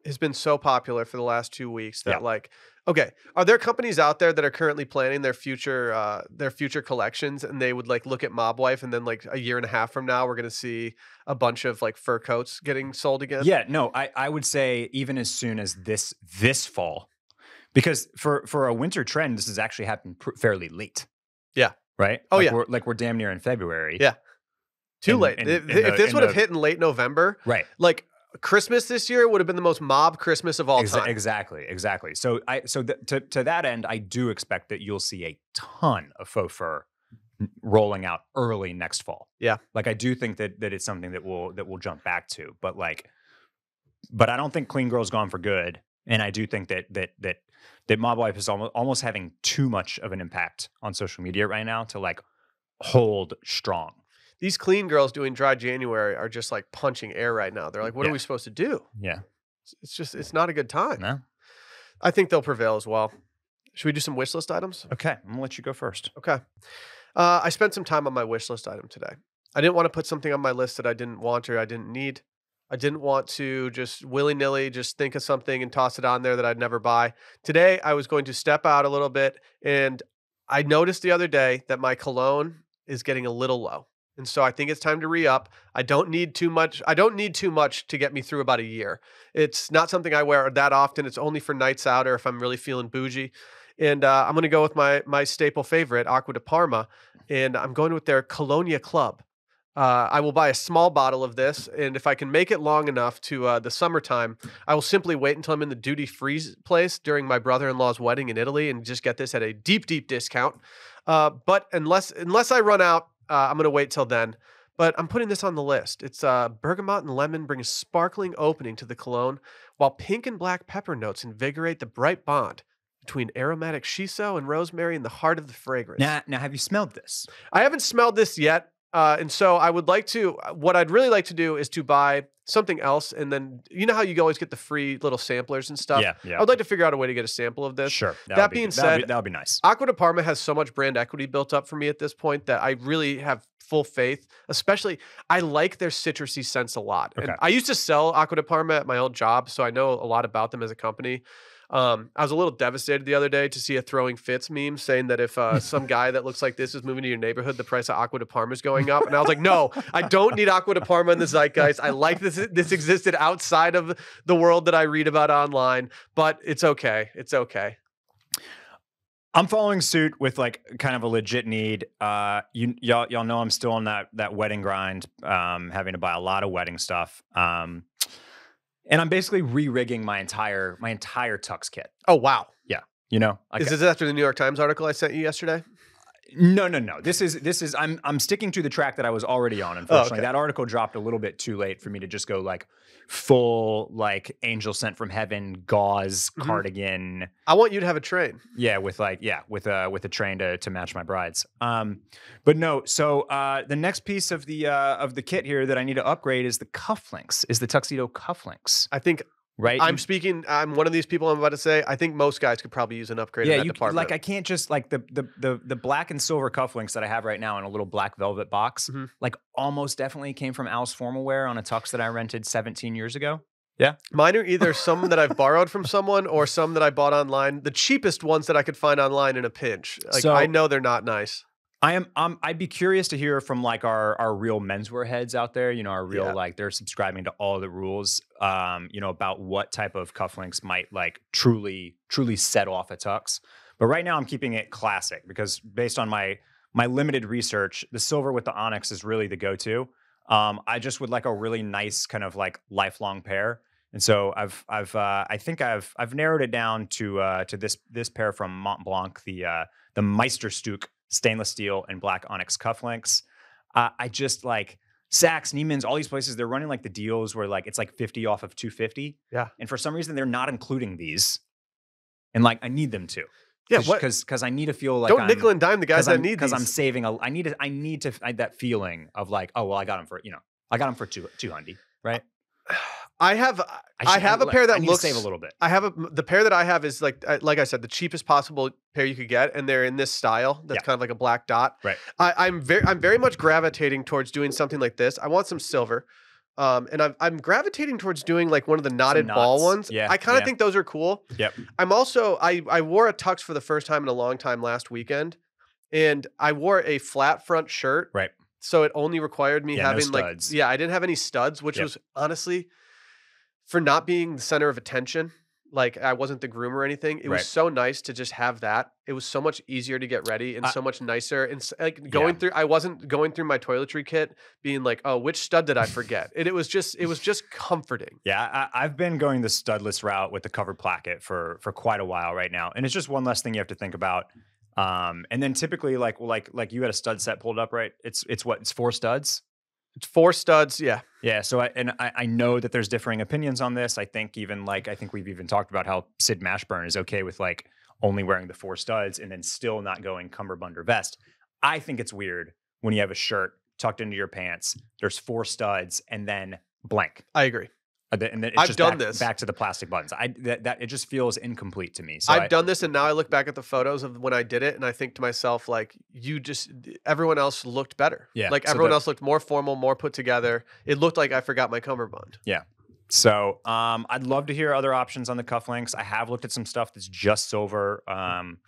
has been so popular for the last two weeks that yeah. like, okay, are there companies out there that are currently planning their future, uh, their future collections, and they would like look at mob wife, and then like a year and a half from now, we're going to see a bunch of like fur coats getting sold again? Yeah, no, I, I would say even as soon as this, this fall, because for, for a winter trend, this has actually happened pr fairly late. Yeah. Right. Oh like yeah. We're, like we're damn near in February. Yeah. Too in, late. In, in if the, this would have hit in late November, right? Like Christmas this year would have been the most mob Christmas of all Exa time. Exactly, exactly. So I, so th to to that end, I do expect that you'll see a ton of faux fur rolling out early next fall. Yeah, like I do think that that it's something that we'll that we'll jump back to. But like, but I don't think Clean Girl's gone for good, and I do think that that that that mob wife is almost almost having too much of an impact on social media right now to like hold strong. these clean girls doing dry January are just like punching air right now. They're like, what yeah. are we supposed to do? Yeah. It's just, it's not a good time. No. I think they'll prevail as well. Should we do some wish list items? Okay. I'm gonna let you go first. Okay. Uh, I spent some time on my wish list item today. I didn't want to put something on my list that I didn't want or I didn't need. I didn't want to just willy-nilly just think of something and toss it on there that I'd never buy. Today, I was going to step out a little bit, and I noticed the other day that my cologne is getting a little low. And so I think it's time to re-up. I don't need too much. I don't need too much to get me through about a year. It's not something I wear that often. It's only for nights out or if I'm really feeling bougie. And uh, I'm going to go with my my staple favorite, Acqua di Parma, and I'm going with their Colonia Club. Uh, I will buy a small bottle of this, and if I can make it long enough to uh, the summertime, I will simply wait until I'm in the duty-free place during my brother-in-law's wedding in Italy and just get this at a deep, deep discount. Uh, but unless unless I run out, uh, I'm going to wait till then. But I'm putting this on the list. It's uh, bergamot and lemon bring a sparkling opening to the cologne, while pink and black pepper notes invigorate the bright bond between aromatic shiso and rosemary in the heart of the fragrance. Now, now have you smelled this? I haven't smelled this yet. Uh, and so I would like to, what I'd really like to do is to buy something else. And then, you know how you always get the free little samplers and stuff? Yeah, yeah. I would like to figure out a way to get a sample of this. Sure. That, that being be, said, that would be, be nice. Acqua di Parma has so much brand equity built up for me at this point that I really have full faith, especially I like their citrusy scents a lot. Okay. And I used to sell Acqua di Parma at my old job, so I know a lot about them as a company. Um, I was a little devastated the other day to see a throwing fits meme saying that if uh, some guy that looks like this is moving to your neighborhood, the price of Acqua di Parma is going up. And I was like, no, I don't need Acqua di Parma in the zeitgeist. I like this. This existed outside of the world that I read about online, but it's okay. It's okay. I'm following suit with like kind of a legit need. Uh, you y'all y'all know I'm still on that that wedding grind, um, having to buy a lot of wedding stuff. Um, And I'm basically re-rigging my entire my entire tux kit. Oh wow! Yeah, you know, like is this after the New York Times article I sent you yesterday? No, no, no. This is this is I'm I'm sticking to the track that I was already on. Unfortunately, oh, okay. That article dropped a little bit too late for me to just go like full like angel sent from heaven gauze mm-hmm. cardigan. I want you to have a train. Yeah, with like yeah with a with a train to to match my bride's. Um, but no. So uh, the next piece of the uh, of the kit here that I need to upgrade is the cufflinks. Is the tuxedo cufflinks? I think. Right. I'm speaking. I'm one of these people. I'm about to say. I think most guys could probably use an upgrade. Yeah, in that you department. Like I can't just like the the the the black and silver cufflinks that I have right now in a little black velvet box. Mm-hmm. Like almost definitely came from Al's formal wear on a tux that I rented seventeen years ago. Yeah, mine are either some that I've borrowed from someone or some that I bought online. The cheapest ones that I could find online in a pinch. Like so, I know they're not nice. I am. Um, I'd be curious to hear from like our our real menswear heads out there. You know, our real yeah. like they're subscribing to all the rules. Um, you know about what type of cufflinks might like truly truly set off a tux. But right now, I'm keeping it classic because based on my my limited research, the silver with the onyx is really the go-to. Um, I just would like a really nice kind of like lifelong pair. And so I've I've uh, I think I've I've narrowed it down to uh, to this this pair from Mont Blanc, the uh, the Meisterstück. Stainless steel and black onyx cufflinks. Uh, I just like Saks, Neiman's, all these places, they're running like the deals where like it's like fifty off of two fifty. Yeah. And for some reason, they're not including these. And like, I need them to. Yeah. Because because I need to feel like. Don't I'm, nickel and dime the guys that need these. Because I'm saving. A, I need to, I need to, I, that feeling of like, oh, well, I got them for, you know, I got them for two, two hundred, right? I have, I, should, I have I, a pair that I looks, save a little bit. I have a, the pair that I have is like, like I said, the cheapest possible pair you could get. And they're in this style. That's yeah. kind of like a black dot. Right. I, I'm very, I'm very much gravitating towards doing something like this. I want some silver. Um, and I'm, I'm gravitating towards doing like one of the knotted ball ones. Yeah. I kind of yeah. think those are cool. Yep. I'm also, I, I wore a tux for the first time in a long time last weekend and I wore a flat front shirt. Right. So it only required me yeah, having no like, yeah, I didn't have any studs, which yep. was honestly, for not being the center of attention, like I wasn't the groom or anything. It right. was so nice to just have that. It was so much easier to get ready and uh, so much nicer. And like going yeah. through, I wasn't going through my toiletry kit being like, oh, which stud did I forget? And it was just, it was just comforting. Yeah, I, I've been going the studless route with the covered placket for for quite a while right now, and it's just one less thing you have to think about. Um, and then typically, like like like you had a stud set pulled up, right? It's it's what it's four studs. It's four studs, yeah. Yeah, so I, and I, I know that there's differing opinions on this. I think even like, I think we've even talked about how Sid Mashburn is okay with like only wearing the four studs and then still not going cummerbund or vest. I think it's weird when you have a shirt tucked into your pants. There's four studs and then blank. I agree. And then it's I've just done back, this back to the plastic buttons. I that, that it just feels incomplete to me. So I've I, done this, and now I look back at the photos of when I did it, and I think to myself, like, you just everyone else looked better. Yeah, like everyone so the, else looked more formal, more put together. It looked like I forgot my cummerbund. Yeah. So um, I'd love to hear other options on the cufflinks. I have looked at some stuff that's just silver. Um,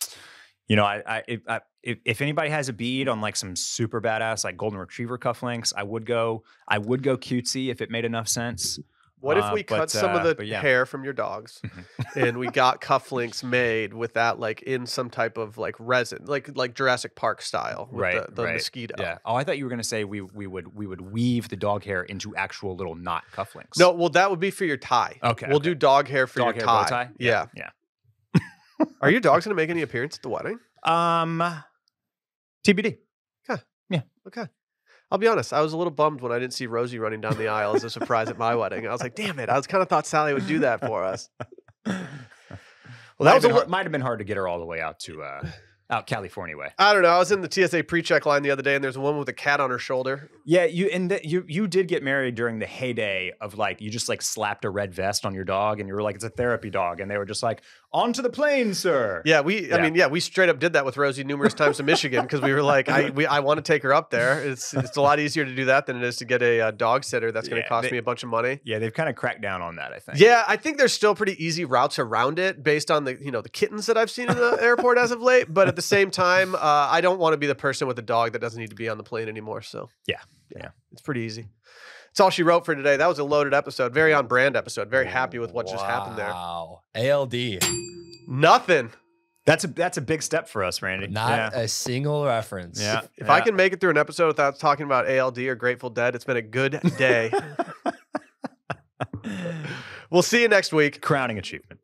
you know, I, I, if, I if anybody has a bead on like some super badass like golden retriever cufflinks, I would go. I would go cutesy if it made enough sense. What if we uh, cut but, some uh, of the yeah. hair from your dogs and we got cufflinks made with that, like in some type of like resin, like like Jurassic Park style with right, the, the right. mosquito. Yeah. Oh, I thought you were going to say we we would we would weave the dog hair into actual little knot cufflinks. No, well, that would be for your tie. Okay. We'll okay. do dog hair for dog your hair tie. tie. Yeah. Yeah. yeah. Are your dogs going to make any appearance at the wedding? Um T B D. Okay. Yeah. Okay. I'll be honest, I was a little bummed when I didn't see Rosie running down the aisle as a surprise at my wedding. I was like, damn it. I was kind of thought Sally would do that for us. Well, that might was might have been hard to get her all the way out to uh, out California way. I don't know. I was in the T S A pre-check line the other day, and there's a woman with a cat on her shoulder. Yeah, you and the, you you did get married during the heyday of like, you just like slapped a red vest on your dog, and you were like, it's a therapy dog. And they were just like, onto the plane, sir. Yeah, we. Yeah. I mean, yeah, we straight up did that with Rosie numerous times to Michigan because we were like, I, we, I want to take her up there. It's it's a lot easier to do that than it is to get a uh, dog sitter that's going to yeah, cost they, me a bunch of money. Yeah, they've kind of cracked down on that, I think. Yeah, I think there's still pretty easy routes around it based on the you know the kittens that I've seen in the airport as of late. But at the same time, uh, I don't want to be the person with a dog that doesn't need to be on the plane anymore. So yeah, yeah, yeah. It's pretty easy. That's all she wrote for today. That was a loaded episode. Very on-brand episode. Very happy with what wow. just happened there. Wow. A L D. Nothing. That's a, that's a big step for us, Randy. Not yeah. a single reference. Yeah. If, if yeah. I can make it through an episode without talking about A L D or Grateful Dead, it's been a good day. We'll see you next week. Crowning achievement.